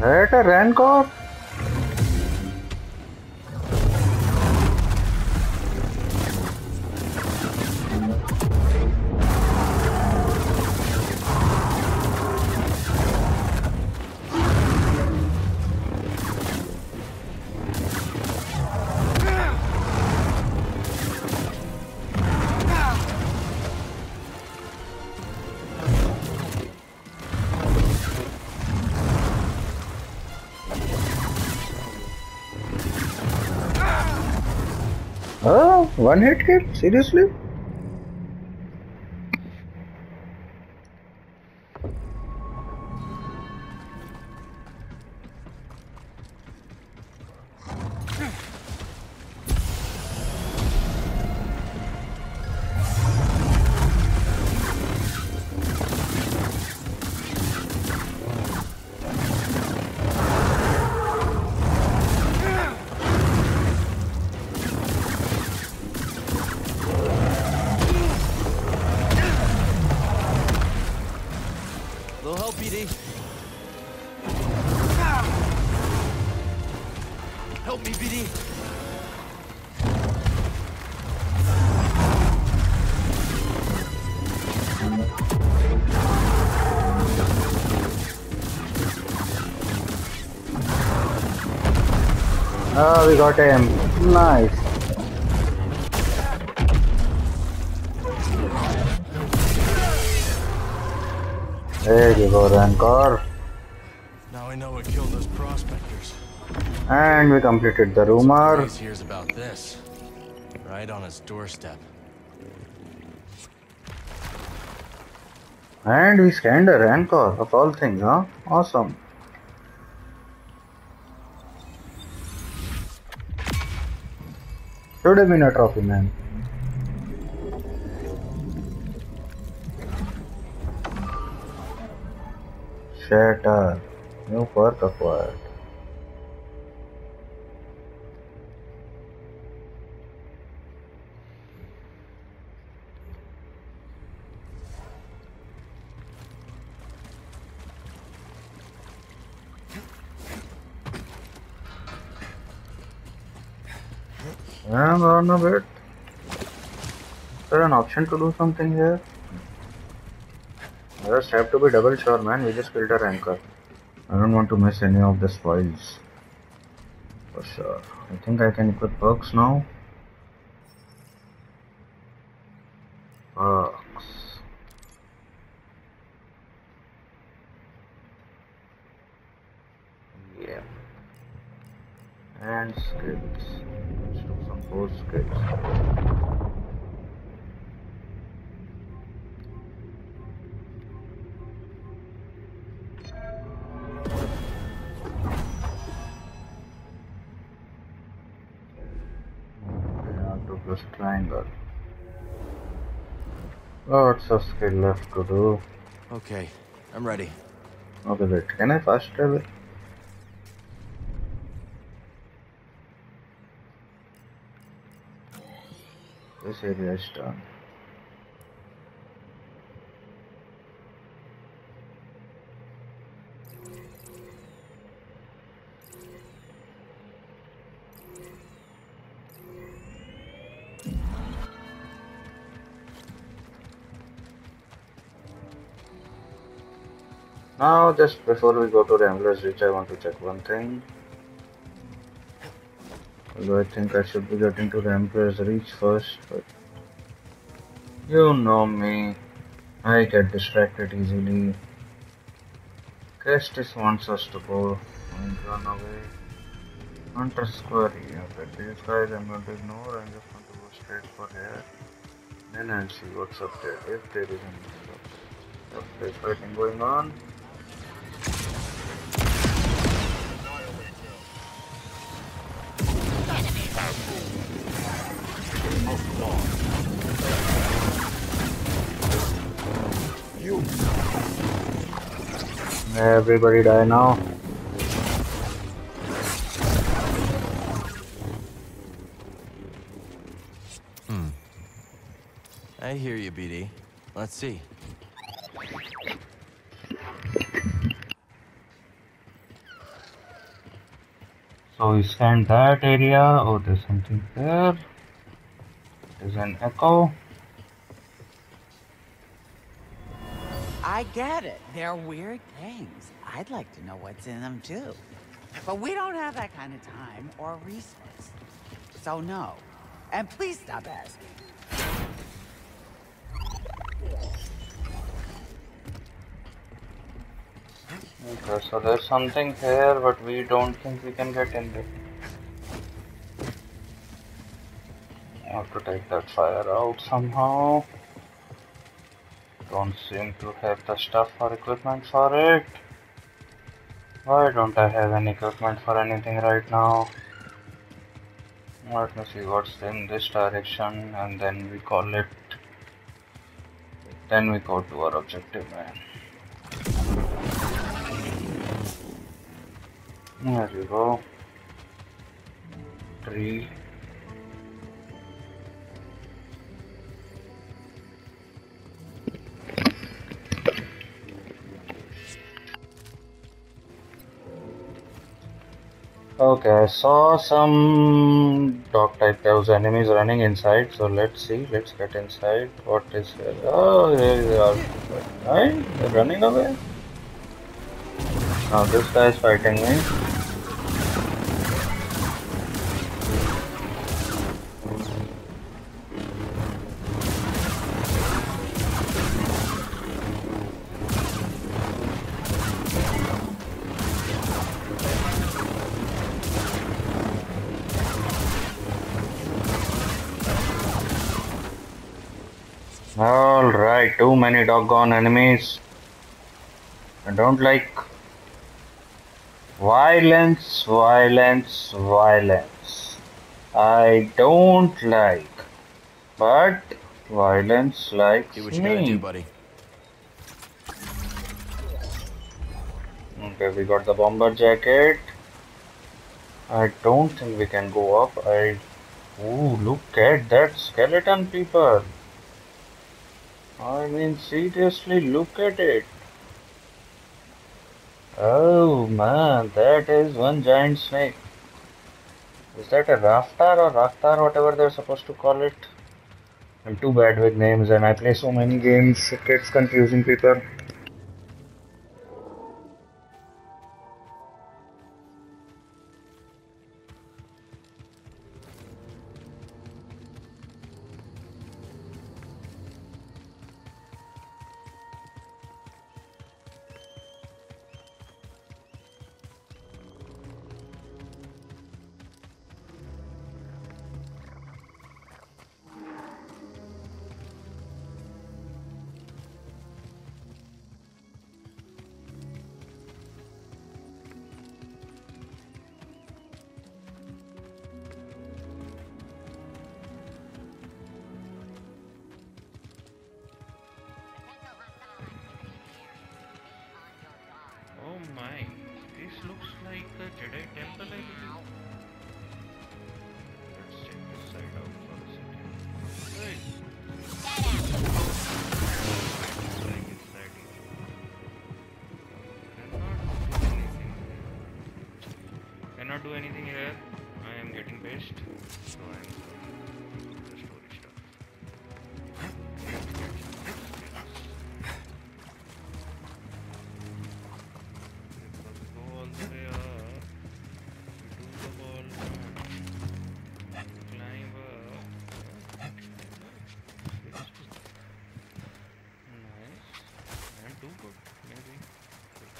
Right, a Rancor? One hit kill? Seriously? Oh, we got him. Nice. There you go, Rancor. Now I know what killed those prospectors. And we completed the rumor. He hears about this, right on his doorstep. And we scanned a Rancor of all things, huh? Awesome. Should have been a trophy, man. Shatter. New perk acquired. I'm on a bit. Is there an option to do something here? I just have to be double sure, man. We just killed a Rancor. I don't want to miss any of the spoils. For sure. I think I can equip perks now. Perks. Yeah. And skills. Let's do some more skills. Triangle. Lots of skill left to do. Okay, I'm ready. Okay, wait. Can I fast travel? This area is done. Now, just before we go to Rambler's Reach, I want to check one thing. Although I think I should be getting to Rambler's Reach first, but you know me, I get distracted easily. Kestis wants us to go and run away. Hunter Square, okay, these guys I'm going to ignore, I'm just going to go straight for here. Then I'll see what's up there, if there is anything. There's fighting going on. Everybody die now. Hmm. I hear you, B D. Let's see. So we scan that area. Oh, there's something there. There's an echo. I get it. They're weird things. I'd like to know what's in them too. But we don't have that kind of time or resource. So no. And please stop asking. Okay, so there's something here, but we don't think we can get in there. I have to take that fire out somehow. Don't seem to have the stuff or equipment for it. Why don't I have any equipment for anything right now? Let me see what's in this direction, and then we call it. Then we go to our objective, man. There you go. Tree. Okay, I saw some dog type. There was enemies running inside, so let's see. Let's get inside. What is here? Oh, here they are. Right? They're running away. Now this guy is fighting me. Too many doggone enemies. I don't like violence, violence, violence. I don't like, but violence likes me. Do what you gotta do, buddy. Okay, we got the bomber jacket. I don't think we can go up. I. Ooh, look at that skeleton, people. I mean, seriously, look at it. Oh man, that is one giant snake. Is that a Raftar or Raftar, whatever they're supposed to call it? I'm too bad with names and I play so many games, it gets confusing people.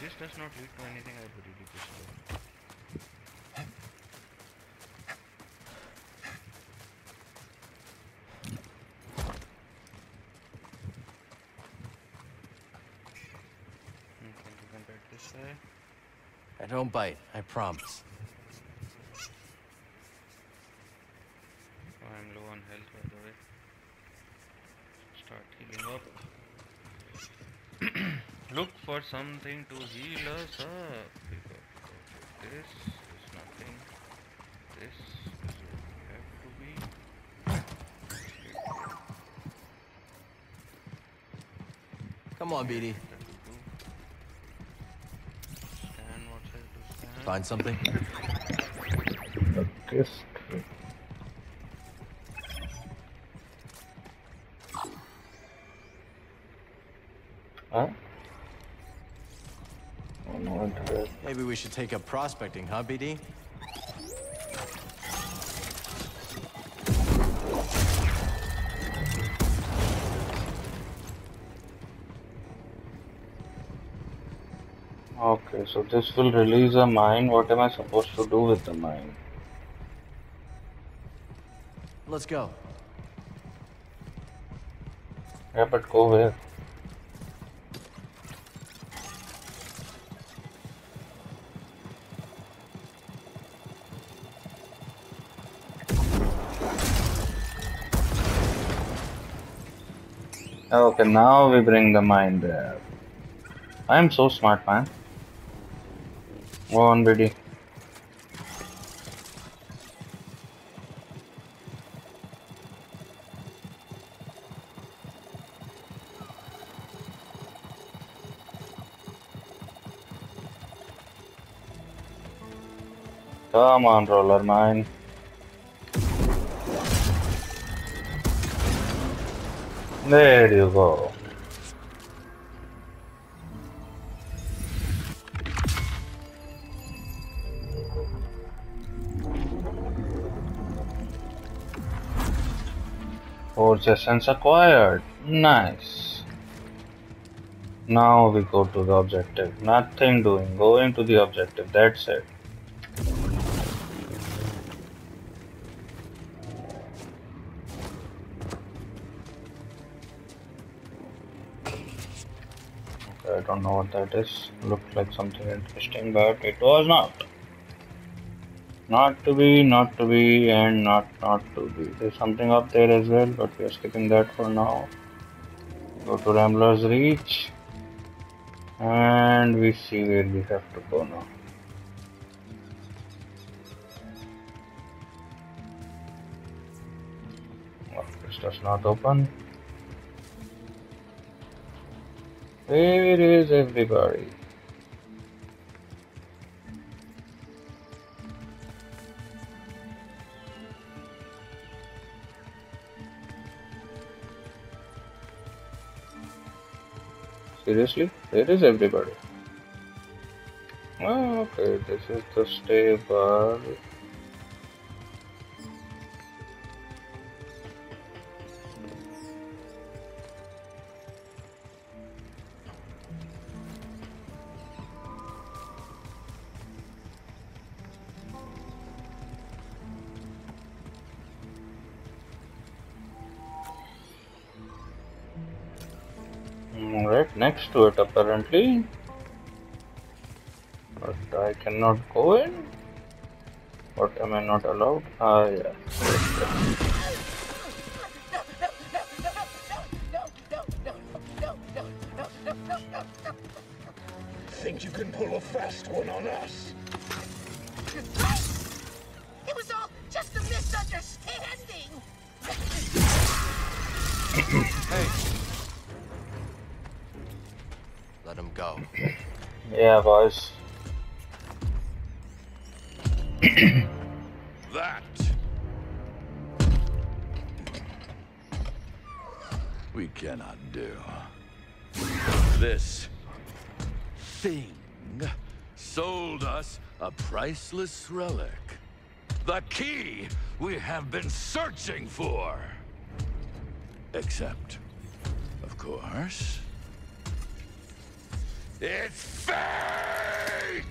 This does not lead to anything I would really prefer. Can you come back this side? I don't bite, I promise. Oh, I'm low on health by the way. Start healing up. Look for something to heal us up. We got this, there's nothing. This is what we have to be. Come on, B D. Scan what's there to scan. Find something? This. Huh? Maybe we should take up prospecting, huh, B D? Okay, so this will release a mine. What am I supposed to do with the mine? Let's go. Yeah, but go where? Okay, now we bring the mine there. I am so smart, man. Go on, B D. Come on, roller mine. There you go. Forge essence acquired. Nice. Now we go to the objective. Nothing doing. Go into the objective. That's it. I don't know what that is. Looked like something interesting, but it was not. Not to be, not to be, and not not to be. There's something up there as well, but we are skipping that for now. Go to Rambler's Reach, and we see where we have to go now. Oh, this does not open. Where is everybody? Seriously? There is everybody. Oh, okay, this is the stable. Right next to it apparently, but I cannot go in. What am I not allowed? Ah yeah. Think you can pull a fast one on us? It was all just a misunderstanding. Hey. Let him go. Yeah, boys. That. We cannot do. This thing sold us a priceless relic. The key we have been searching for. Except, of course, it's fake!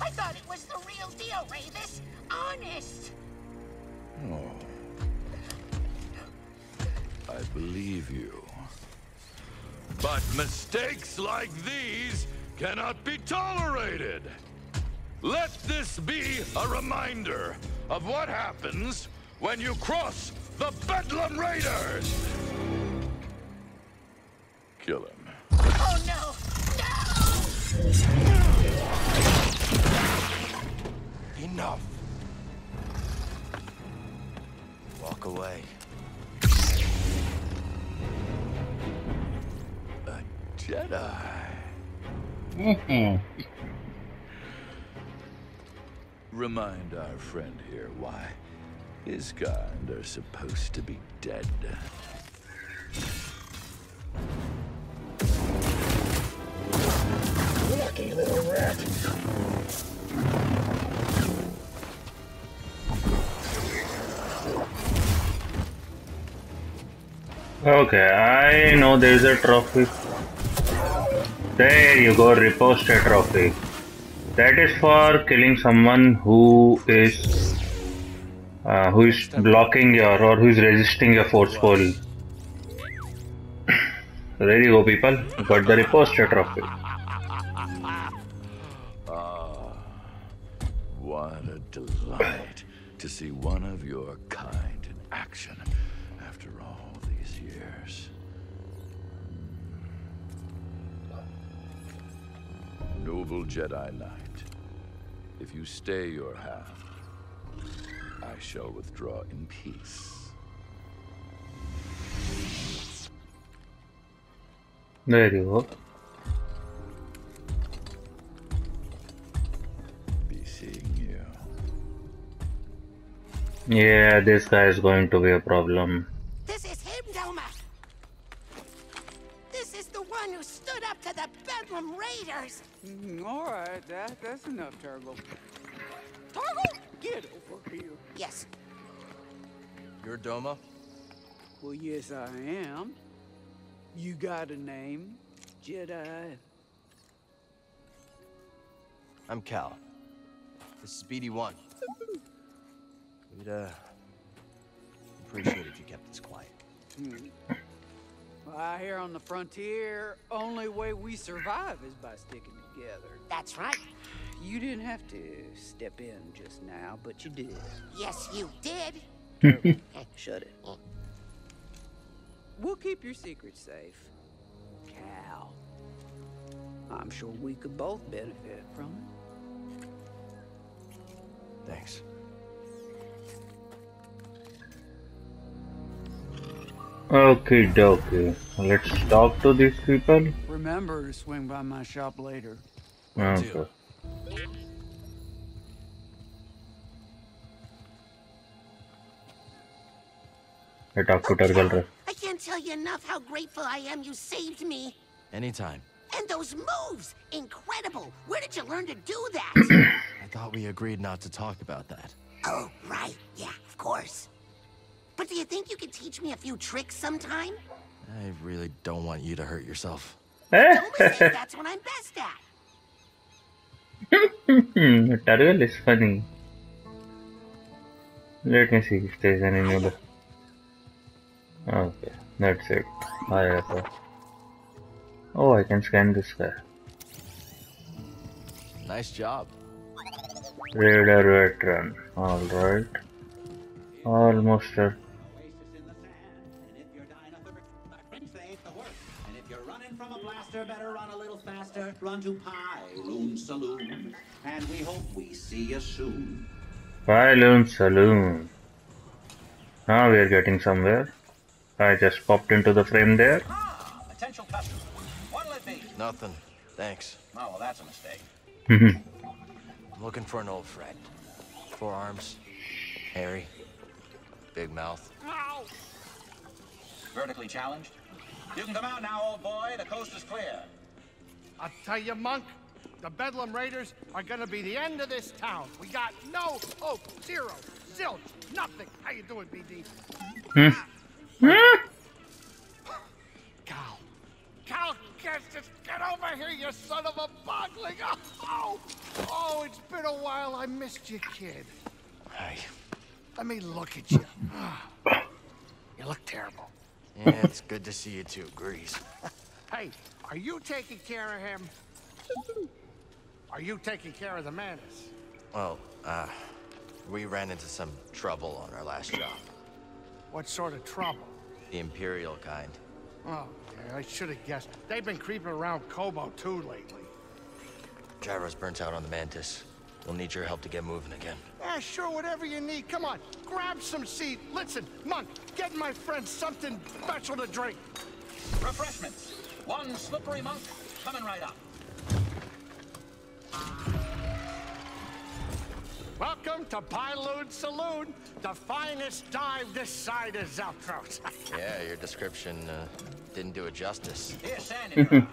I thought it was the real deal, Rayvis. Honest! Oh. I believe you. But mistakes like these cannot be tolerated! Let this be a reminder of what happens when you cross the Bedlam Raiders! Kill him. Oh no! No! Enough. Walk away. A Jedi. Remind our friend here why his kind are supposed to be dead. Lucky little rat. Okay, I know there's a trophy. There you go, repost a trophy. That is for killing someone who is uh, who is blocking your or who is resisting your force pull. So there you go, people. Got the riposte trophy. Ah, what a delight to see one of your kind in action after all these years. Noble Jedi Knight, if you stay your hand, I shall withdraw in peace. There you go. Be seeing you. Yeah, this guy is going to be a problem. This is him, Doma. This is the one who stood up to the Bedlam Raiders. Mm, all right, that, that's enough, Turgle. Turgle, get over here. Yes. You're Doma? Well, yes, I am. You got a name, Jedi? I'm Cal. This is B D one. We'd, uh... appreciate it if you kept this quiet. Hmm. Well, out here on the frontier, only way we survive is by sticking together. That's right. You didn't have to step in just now, but you did. Yes, you did. Shut it. We'll keep your secret safe, Cal. I'm sure we could both benefit from it. Thanks. Okay, dokie. Let's talk to these people. Remember to swing by my shop later. Okay. I talked to Turgalder. I can't tell you enough how grateful I am you saved me. Anytime. And those moves! Incredible! Where did you learn to do that? I thought we agreed not to talk about that. Oh, right. Yeah, of course. But do you think you could teach me a few tricks sometime? I really don't want you to hurt yourself. Don't say that's what I'm best at. Turgal is funny. Let me see if there's any other. Okay, that's it. I oh, I can scan this guy. Nice job. Raider veteran. Alright. Almost there. Better run a little faster, run to Pie Loon Saloon, and we hope we see you soon. Pie Loon Saloon. Now we are getting somewhere. I just popped into the frame there. Ah, potential customer. What'll it be? Nothing. Thanks. Oh, well, that's a mistake. I'm looking for an old friend. Four arms, hairy, big mouth. Ow. Vertically challenged. You can come out now, old boy. The coast is clear. I'll tell you, Monk, the Bedlam Raiders are gonna be the end of this town. We got no hope. Zero. Zilch. Nothing. How you doing, B D? Hmm. Cal. Cal Kestis, get over here, you son of a bogling. Oh, oh, it's been a while. I missed you, kid. Hey. Let me look at you. You look terrible. Yeah, it's good to see you too, Greez. Hey, are you taking care of him? Are you taking care of the Mantis? Well, uh, we ran into some trouble on our last job. What sort of trouble? The Imperial kind. Oh, yeah, I should have guessed. They've been creeping around Koboh too lately. Gyro's burnt out on the Mantis. We'll need your help to get moving again. Yeah, sure, whatever you need. Come on, grab some seed. Listen, Monk, get my friend something special to drink. Refreshments. One slippery monk coming right up. Welcome to Pie Loon Saloon, the finest dive this side of Zeltros. Yeah, your description uh, didn't do it justice. Here, Sandy.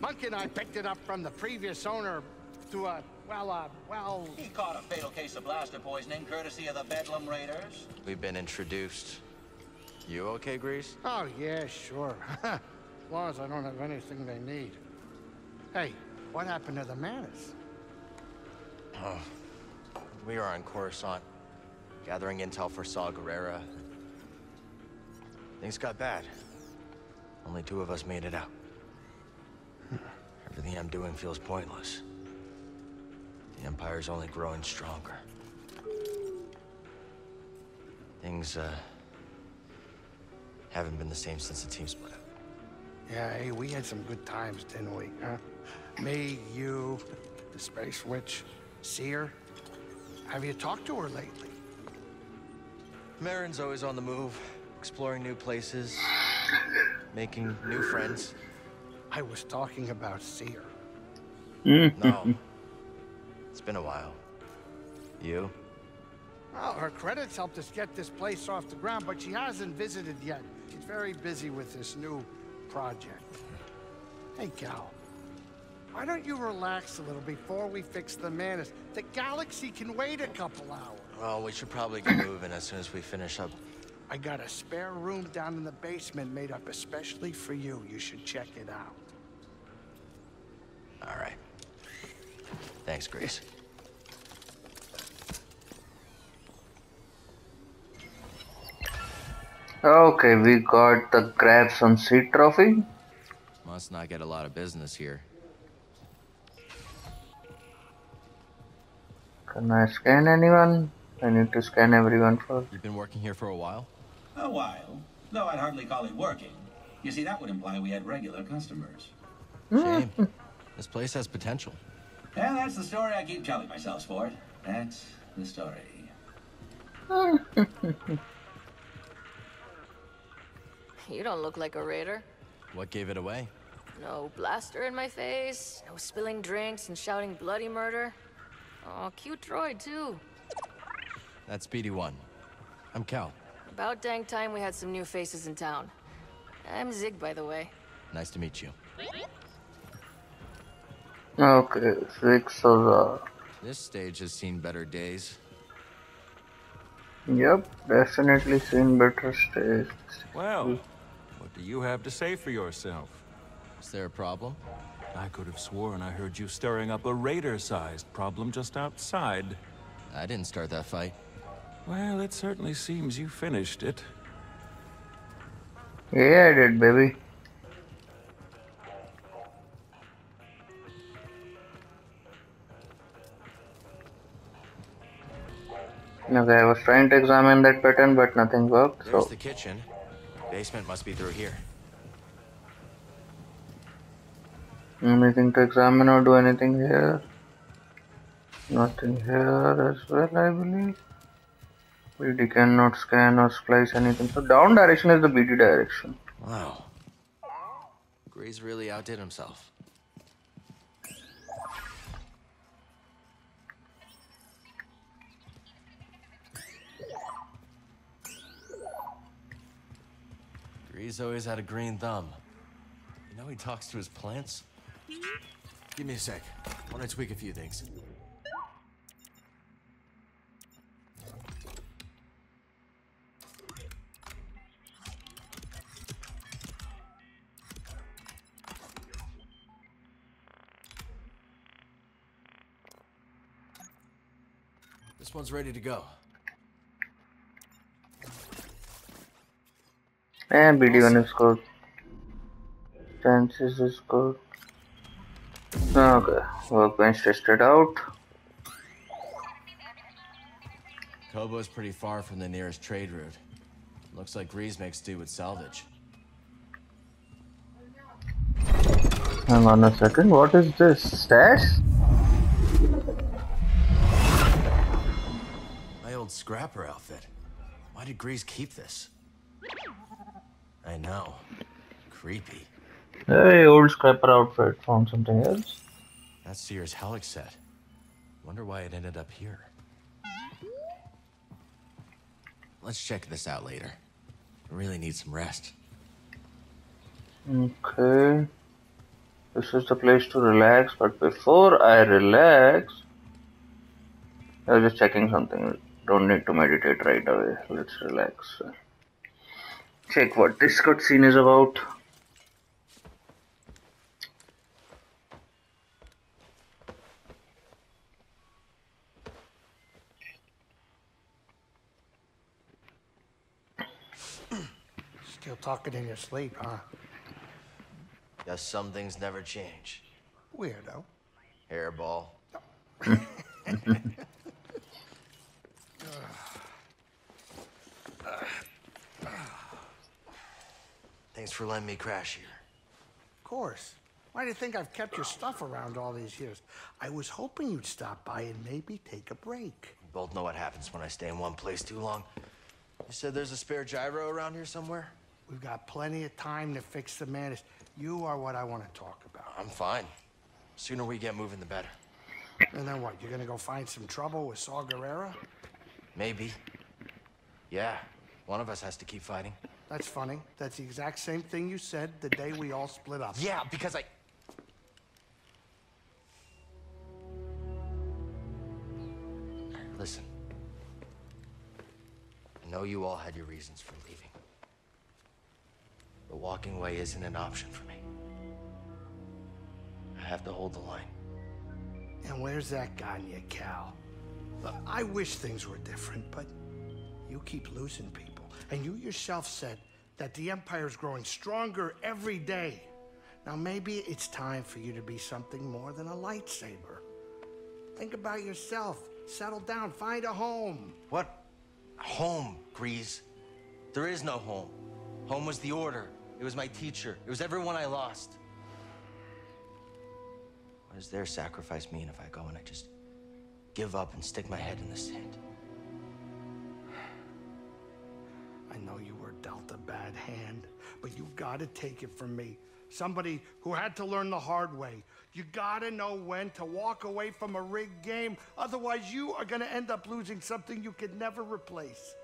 Monk and I picked it up from the previous owner to a. Well, uh, well... He caught a fatal case of blaster poisoning, courtesy of the Bedlam Raiders. We've been introduced. You okay, Greez? Oh, yeah, sure. As long as I don't have anything they need. Hey, what happened to the Mantis? Oh, we were on Coruscant, gathering intel for Saw Gerrera. Things got bad. Only two of us made it out. Everything I'm doing feels pointless. The Empire's only growing stronger. Things, uh... haven't been the same since the team split up. Yeah, hey, we had some good times, didn't we, huh? Me, you, the Space Witch, Seer. Have you talked to her lately? Merrin's always on the move, exploring new places, making new friends. I was talking about Seer. No. It's been a while. You? Well, her credits helped us get this place off the ground, but she hasn't visited yet. She's very busy with this new project. Hey, Cal. Why don't you relax a little before we fix the Mantis? The galaxy can wait a couple hours. Well, we should probably get moving as soon as we finish up. I got a spare room down in the basement made up especially for you. You should check it out. All right. Thanks, Greez. Okay, we got the grab some seat trophy. Must not get a lot of business here. Can I scan anyone? I need to scan everyone first. You've been working here for a while? A while. Though I'd hardly call it working. You see, that would imply we had regular customers. Shame. This place has potential. Yeah, that's the story I keep telling myself, Sport. That's the story. You don't look like a raider. What gave it away? No blaster in my face, no spilling drinks and shouting bloody murder. Oh, cute droid, too. That's B D one. I'm Cal. About dang time we had some new faces in town. I'm Zig, by the way. Nice to meet you. Okay, Zig Solar. This stage has seen better days. Yep, definitely seen better days. Well, what do you have to say for yourself? Is there a problem? I could have sworn I heard you stirring up a raider-sized problem just outside. I didn't start that fight. Well, it certainly seems you finished it. Yeah, I did, baby. Okay, I was trying to examine that pattern, but nothing worked. There's so. The kitchen. Basement must be through here. Anything to examine or do anything here? Nothing here as well, I believe. B D cannot scan or splice anything. So down direction is the B D direction. Wow. Greez really outdid himself. Greez always had a green thumb. You know he talks to his plants? Give me a sec. I want to tweak a few things. This one's ready to go. And B D one is good. Chances is good. Okay, workbench tested out. Koboh's pretty far from the nearest trade route. Looks like Greez makes do with salvage. Hang on a second, what is this? Stash? My old scrapper outfit. Why did Greez keep this? I know. Creepy. Hey, old scrapper outfit. Found something else. That's Seer's Helic set. Wonder why it ended up here. Let's check this out later. I really need some rest. Okay. This is the place to relax, but before I relax, I was just checking something. Don't need to meditate right away. Let's relax. Check what this cutscene is about. Still talking in your sleep, huh? Guess some things never change. Weirdo. Hairball. No. Thanks for letting me crash here. Of course. Why do you think I've kept your stuff around all these years? I was hoping you'd stop by and maybe take a break. We both know what happens when I stay in one place too long. You said there's a spare gyro around here somewhere? We've got plenty of time to fix the madness. You are what I want to talk about. I'm fine. The sooner we get moving, the better. And then what? You're going to go find some trouble with Saw Gerrera? Maybe. Yeah. One of us has to keep fighting. That's funny. That's the exact same thing you said the day we all split up. Yeah, because I... Listen. I know you all had your reasons for leaving. But walking away isn't an option for me. I have to hold the line. And where's that gone you, Cal? Look, I wish things were different, but you keep losing people. And you yourself said that the Empire's growing stronger every day. Now maybe it's time for you to be something more than a lightsaber. Think about yourself. Settle down. Find a home. What? Home, Greez. There is no home. Home was the order. It was my teacher. It was everyone I lost. What does their sacrifice mean if I go and I just give up and stick my head in the sand? I know you were dealt a bad hand, but you gotta take it from me. Somebody who had to learn the hard way. You gotta know when to walk away from a rigged game. Otherwise, you are gonna end up losing something you could never replace.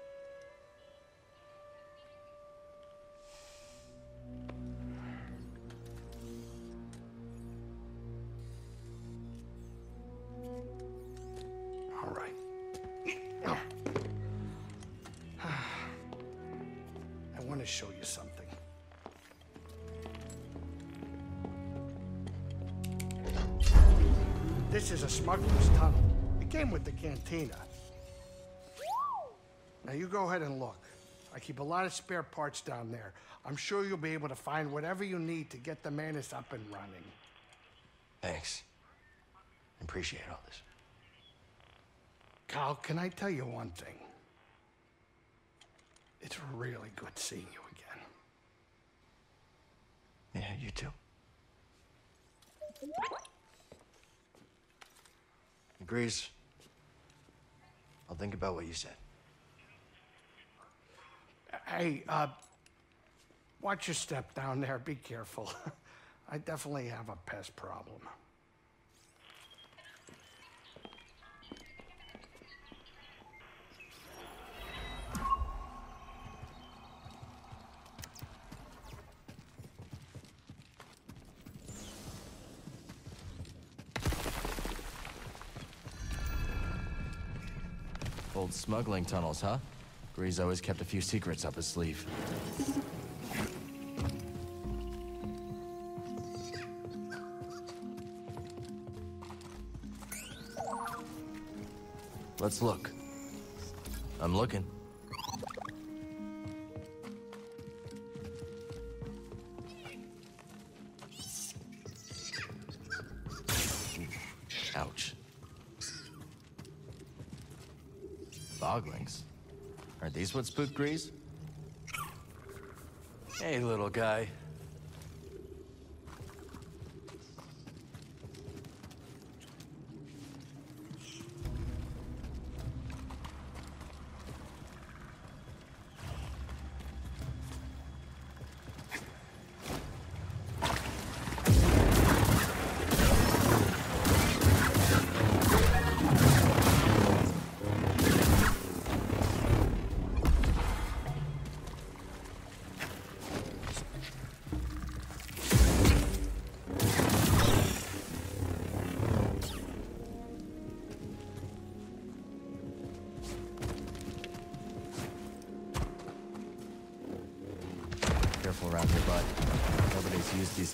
show you something. This is a smuggler's tunnel. It came with the cantina. Now you go ahead and look. I keep a lot of spare parts down there. I'm sure you'll be able to find whatever you need to get the Manus up and running. Thanks. I appreciate all this. Cal, can I tell you one thing? It's really good seeing you again. Yeah, you too. Greez, I'll think about what you said. Hey, uh, watch your step down there. Be careful. I definitely have a pest problem. Old smuggling tunnels, huh? Greez always kept a few secrets up his sleeve. Let's look. I'm looking. Ouch. Boglings. Aren't these what spooked Greez? Hey, little guy.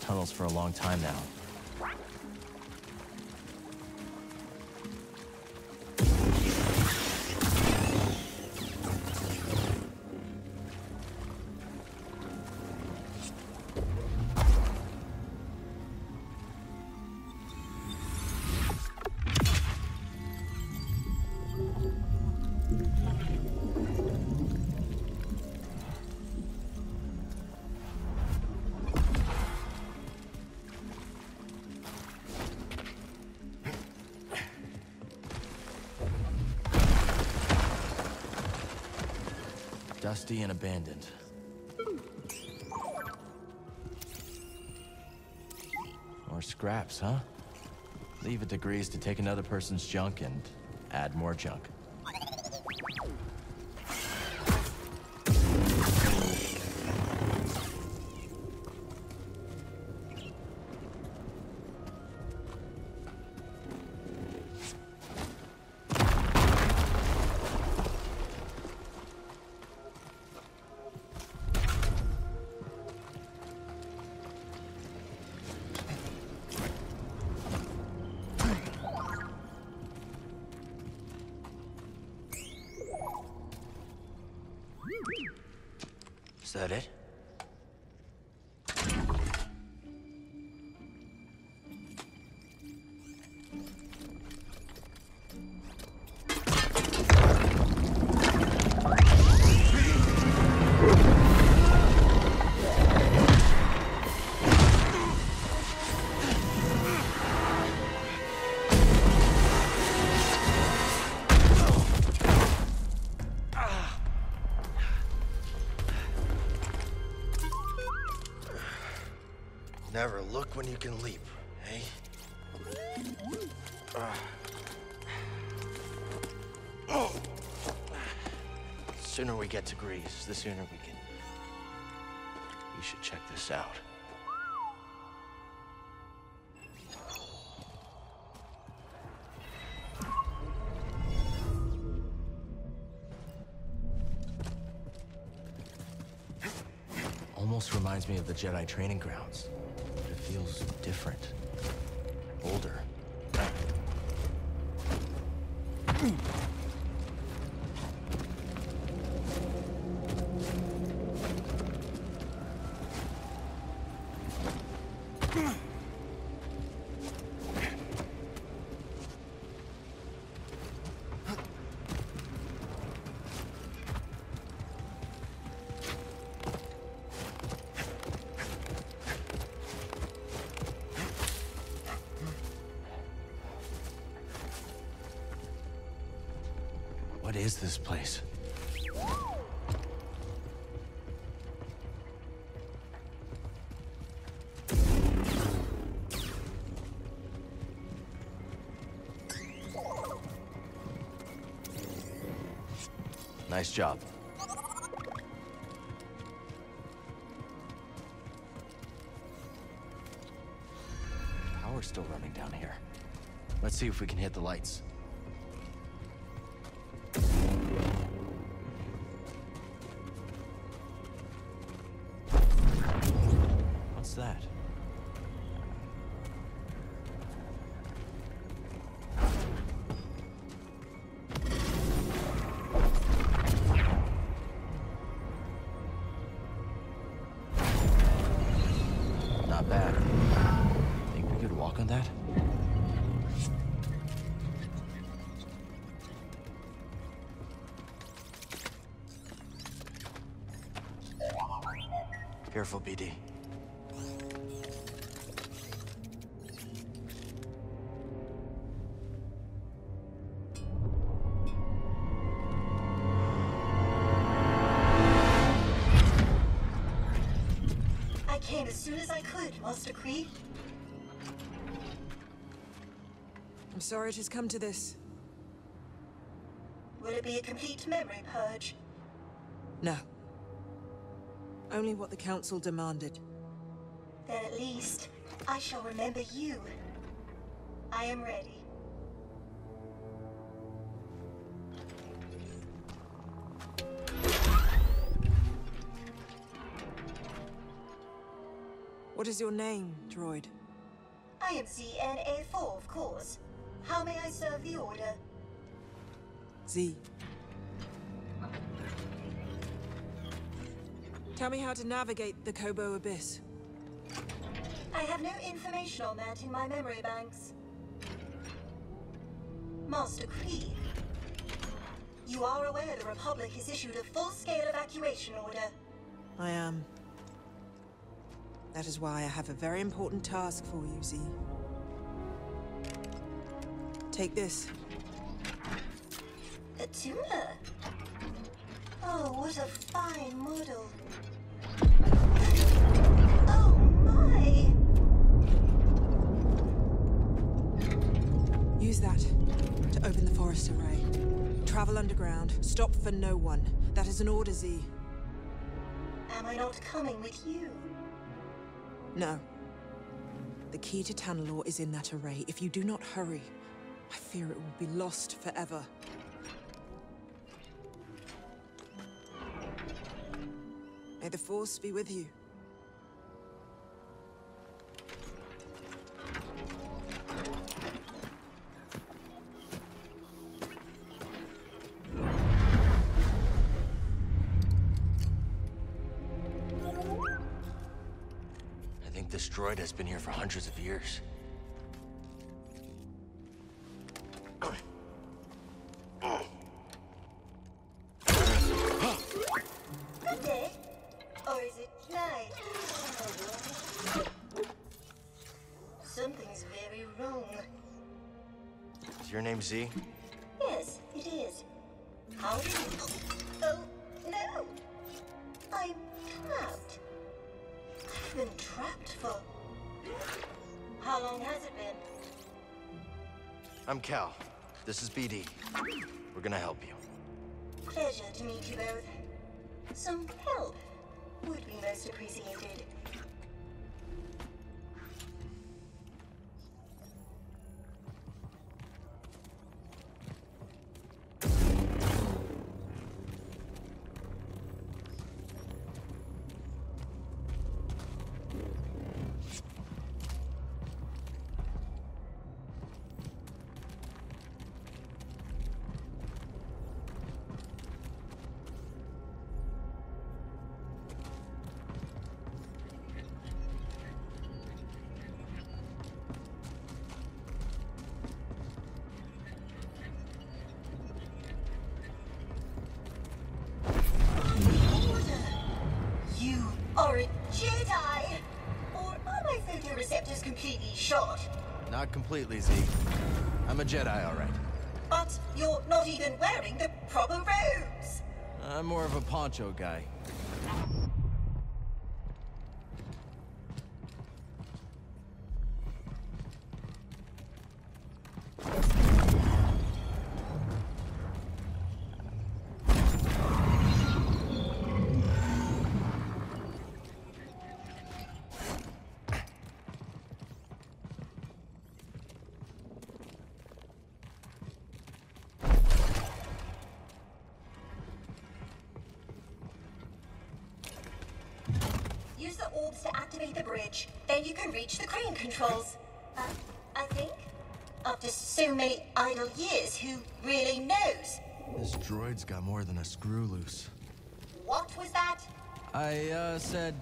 Tunnels for a long time now. Dusty and abandoned. More scraps, huh? Leave it to Greez to take another person's junk and add more junk. Is that it? Never look when you can leap, eh? Uh. Oh. The sooner we get to Greez, the sooner we can... You should check this out. Almost reminds me of the Jedi training grounds. But it feels different. Older. What is this place? Nice job. Power's still running down here. Let's see if we can hit the lights. Careful, B D. I came as soon as I could, Master Creed. I'm sorry it has come to this. Will it be a complete memory purge? No. Only what the Council demanded. Then at least, I shall remember you. I am ready. What is your name, droid? I am Z N A four, of course. How may I serve the Order? Z. Tell me how to navigate the Koboh Abyss. I have no information on that in my memory banks. Master Creed, you are aware the Republic has issued a full-scale evacuation order. I am. That is why I have a very important task for you, Z. Take this. A tuner? Oh, what a fine model. Oh, my! Use that to open the forest array. Travel underground. Stop for no one. That is an order, Z. Am I not coming with you? No. The key to Tanalorr is in that array. If you do not hurry, I fear it will be lost forever. May the Force be with you. I think this droid has been here for hundreds of years. Z? Yes, it is. How do you... Oh, no! I'm trapped. I've been trapped for... How long has it been? I'm Cal. This is B D. We're gonna help you. Pleasure to meet you both. Some help would be most appreciated. shot. Not completely, Z. I'm a Jedi, all right. But you're not even wearing the proper robes. I'm more of a poncho guy. Controls. Uh, I think. After so many idle years, who really knows? This droid's got more than a screw loose. What was that? I, uh, said,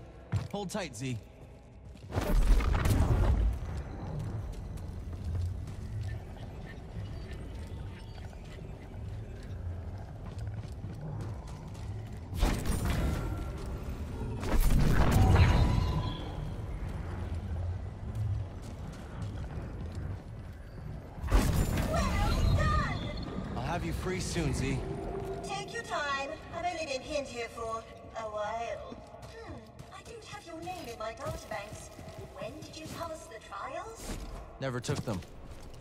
hold tight, Z. Free soon, Z. Take your time. I've only been pinned here for a while. Hmm. I don't have your name in my databanks. When did you pass the trials? Never took them.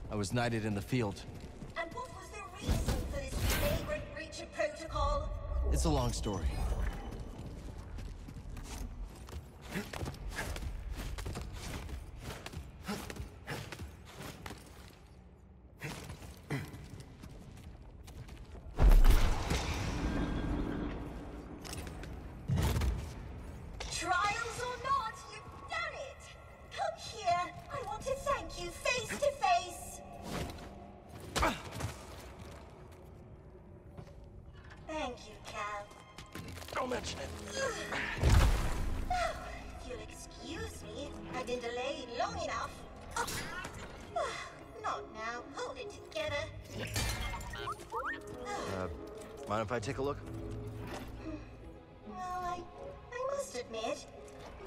I was knighted in the field. And what was the reason for this flagrant breach of protocol? It's a long story. Take a look. Well, I, I must admit,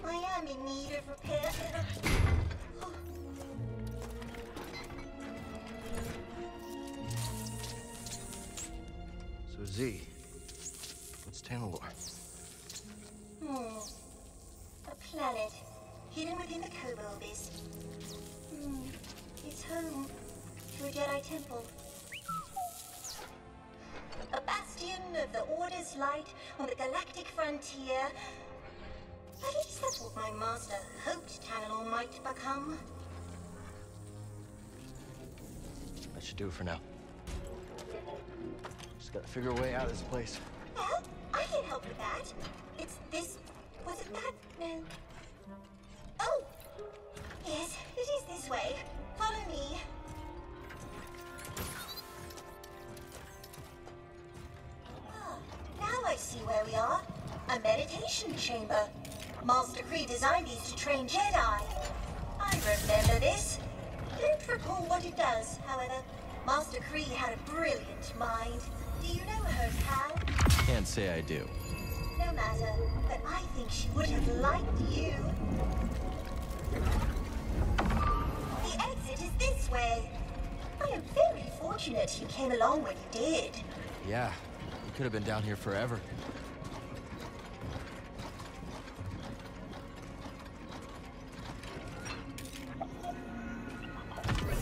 I am in need of repair. Oh. So Z, what's Tanalorr? Hmm, a planet hidden within the Koboh Abyss. Hmm, it's home to a Jedi temple. Of the Order's light on the galactic frontier. At least that's what my master hoped Tanalorr might become. That should do it for now. Just gotta figure a way out of this place. Well, I can help with that. It's this... was it that? No. Oh! Yes, it is this way. Follow me. I see where we are. A meditation chamber. Master Creed designed these to train Jedi. I remember this. Don't recall what it does, however. Master Creed had a brilliant mind. Do you know her, Cal? Can't say I do. No matter, but I think she would have liked you. The exit is this way. I am very fortunate you came along when you did. Yeah. Could have been down here forever.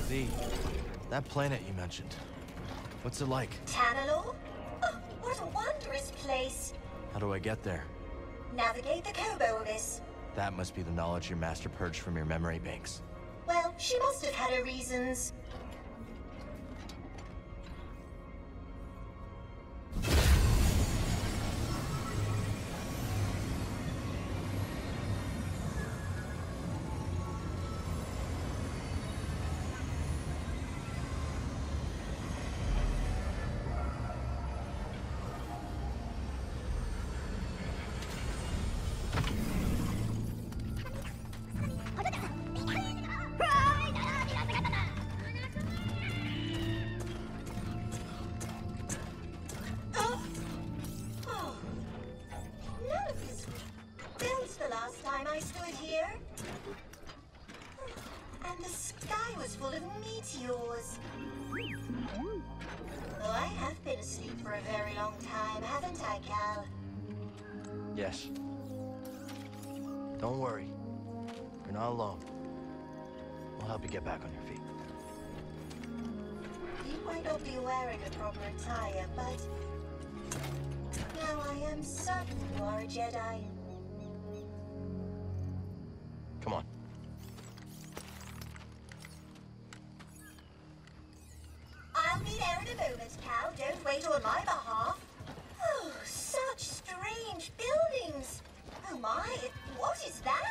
Z, that planet you mentioned, what's it like? Tanalorr? Oh, what a wondrous place! How do I get there? Navigate the Koboh Abyss. That must be the knowledge your master purged from your memory banks. Well, she must have had her reasons. The sky was full of meteors. Though I have been asleep for a very long time, haven't I, Cal? Yes. Don't worry. You're not alone. We'll help you get back on your feet. You might not be wearing a proper attire, but now I am certain you are a Jedi. Come on. I'll be there in a moment, Cal. Don't wait on my behalf. Oh, such strange buildings. Oh my, what is that?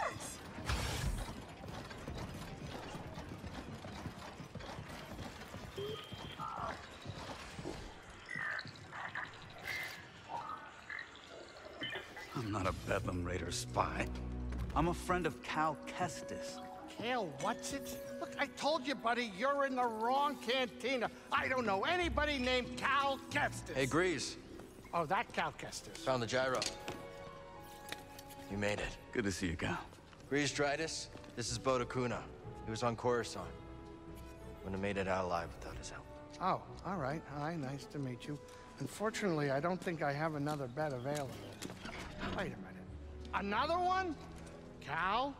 I'm not a Bedlam Raider spy. I'm a friend of Cal Kestis. Cal, what's it? Look, I told you, buddy, you're in the wrong cantina. I don't know anybody named Cal Kestis. Hey, Greez. Oh, that Cal Kestis. Found the gyro. You made it. Good to see you, Cal. Greez Dritus, this is Bode Akuna. He was on Coruscant. Wouldn't have made it out alive without his help. Oh, all right. Hi, nice to meet you. Unfortunately, I don't think I have another bed available. Wait a minute. Another one? Cal,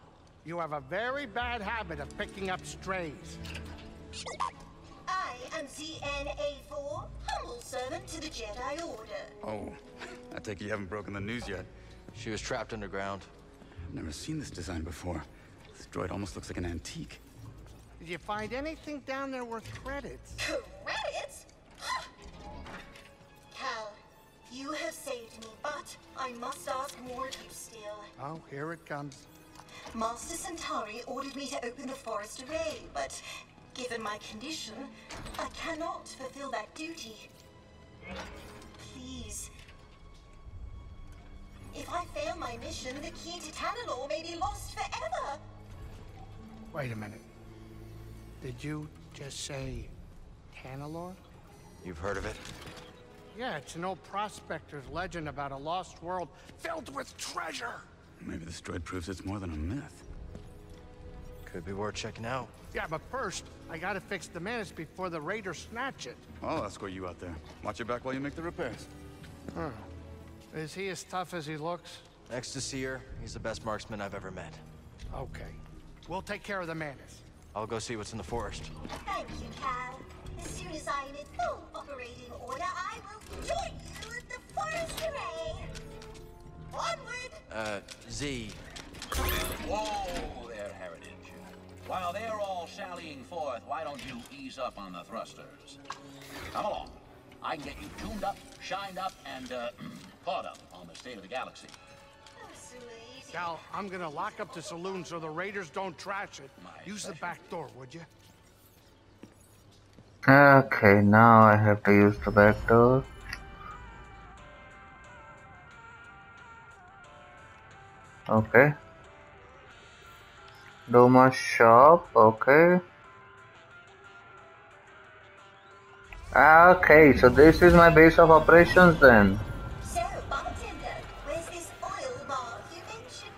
you have a very bad habit of picking up strays. I am Z N A four, humble servant to the Jedi Order. Oh, I take it you haven't broken the news yet. She was trapped underground. I've never seen this design before. This droid almost looks like an antique. Did you find anything down there worth credits? Credits? Cal, you have saved me, but I must ask more of you still. Oh, here it comes. Master Centauri ordered me to open the forest array, but given my condition, I cannot fulfill that duty. Please. If I fail my mission, the key to Tanalorr may be lost forever. Wait a minute. Did you just say Tanalorr? You've heard of it? Yeah, it's an old prospector's legend about a lost world filled with treasure. Maybe this droid proves it's more than a myth. Could be worth checking out. Yeah, but first, I gotta fix the menace before the raiders snatch it. I'll escort you out there. Watch your back while you make the repairs. Huh. Is he as tough as he looks? Next to Seer, he's the best marksman I've ever met. Okay. We'll take care of the menace. I'll go see what's in the forest. Thank you, Cal. As soon as I am in full operating order, I will join you at the forest array. Onward! Uh, Z. Whoa there, Heritage. While they're all sallying forth, why don't you ease up on the thrusters? Come along. I can get you tuned up, shined up, and, uh, caught up on the state of the galaxy. Oh, sweet. Cal, I'm gonna lock up the saloon so the raiders don't trash it. My Use pleasure. The back door, would you? Okay, now I have to use the back door. Okay. Doma's shop, okay. Okay, so this is my base of operations then. So, bartender, where's this oil bar you mentioned?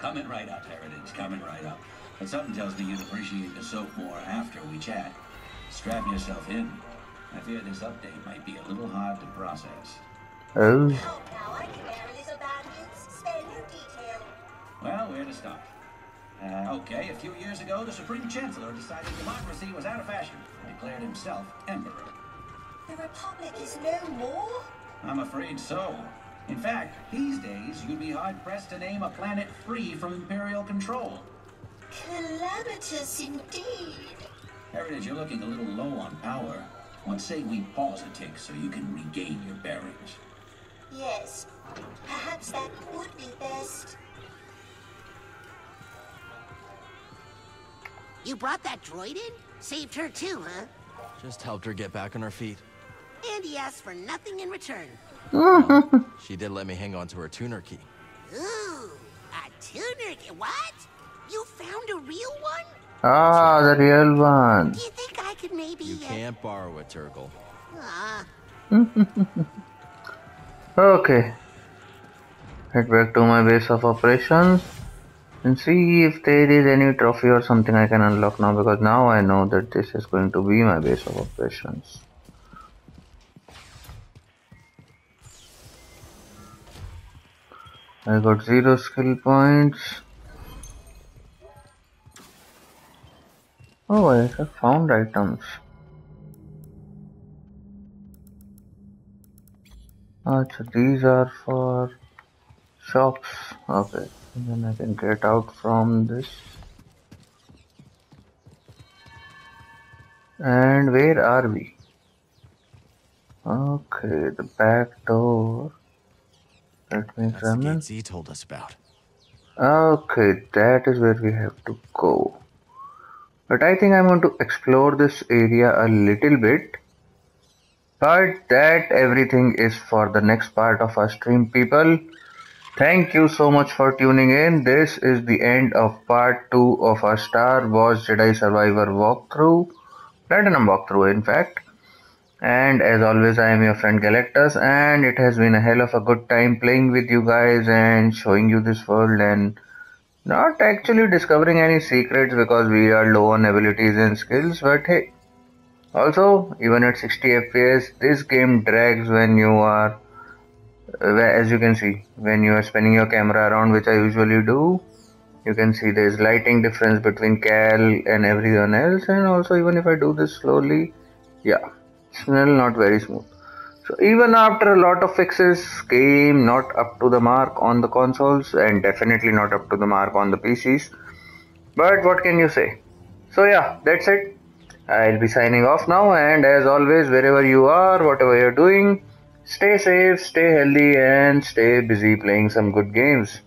Coming right up, Heritage, coming right up. But something tells me you'd appreciate the soap more after we chat. Strap yourself in. I fear this update might be a little hard to process. Oh. Now I can bear a little bad news. Spare no detail. Well, where to start? Uh, okay, a few years ago, the Supreme Chancellor decided democracy was out of fashion and declared himself Emperor. The Republic is no more? I'm afraid so. In fact, these days, you'd be hard-pressed to name a planet free from Imperial control. Calamitous indeed. Heritage, you're looking a little low on power. Let's say we pause a tick so you can regain your bearings. Yes, perhaps that would be best. You brought that droid in? Saved her too, huh? Just helped her get back on her feet. And he asked for nothing in return. um, she did let me hang on to her tuner key. Ooh, a tuner key? What? You found a real one? Ah, the real one. Do you think I could maybe... You can't uh... borrow it, Turkle. Ah. Okay. Head back to my base of operations. and see if there is any trophy or something I can unlock now, because now I know that this is going to be my base of operations. I got zero skill points. Oh, I have found items. Ah, so these are for shops. Okay, and then I can get out from this. And where are we? Okay, the back door. Let me examine. That's the gate Z told us about. Okay, that is where we have to go. But I think I want to explore this area a little bit. But that everything is for the next part of our stream, people. Thank you so much for tuning in. This is the end of part two of our Star Wars Jedi Survivor walkthrough. Platinum walkthrough, in fact. And as always, I am your friend Galactus, and it has been a hell of a good time playing with you guys and showing you this world and not actually discovering any secrets because we are low on abilities and skills, but hey. Also, even at sixty F P S, this game drags when you are, as you can see, when you are spinning your camera around, which I usually do. You can see there is lighting difference between Cal and everyone else, and also even if I do this slowly, yeah, still not very smooth. So even after a lot of fixes, game not up to the mark on the consoles and definitely not up to the mark on the P Cs. But what can you say? So yeah, that's it. I'll be signing off now, and as always, wherever you are, whatever you're doing, stay safe, stay healthy, and stay busy playing some good games.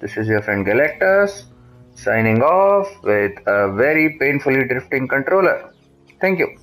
This is your friend Galactus signing off with a very painfully drifting controller. Thank you.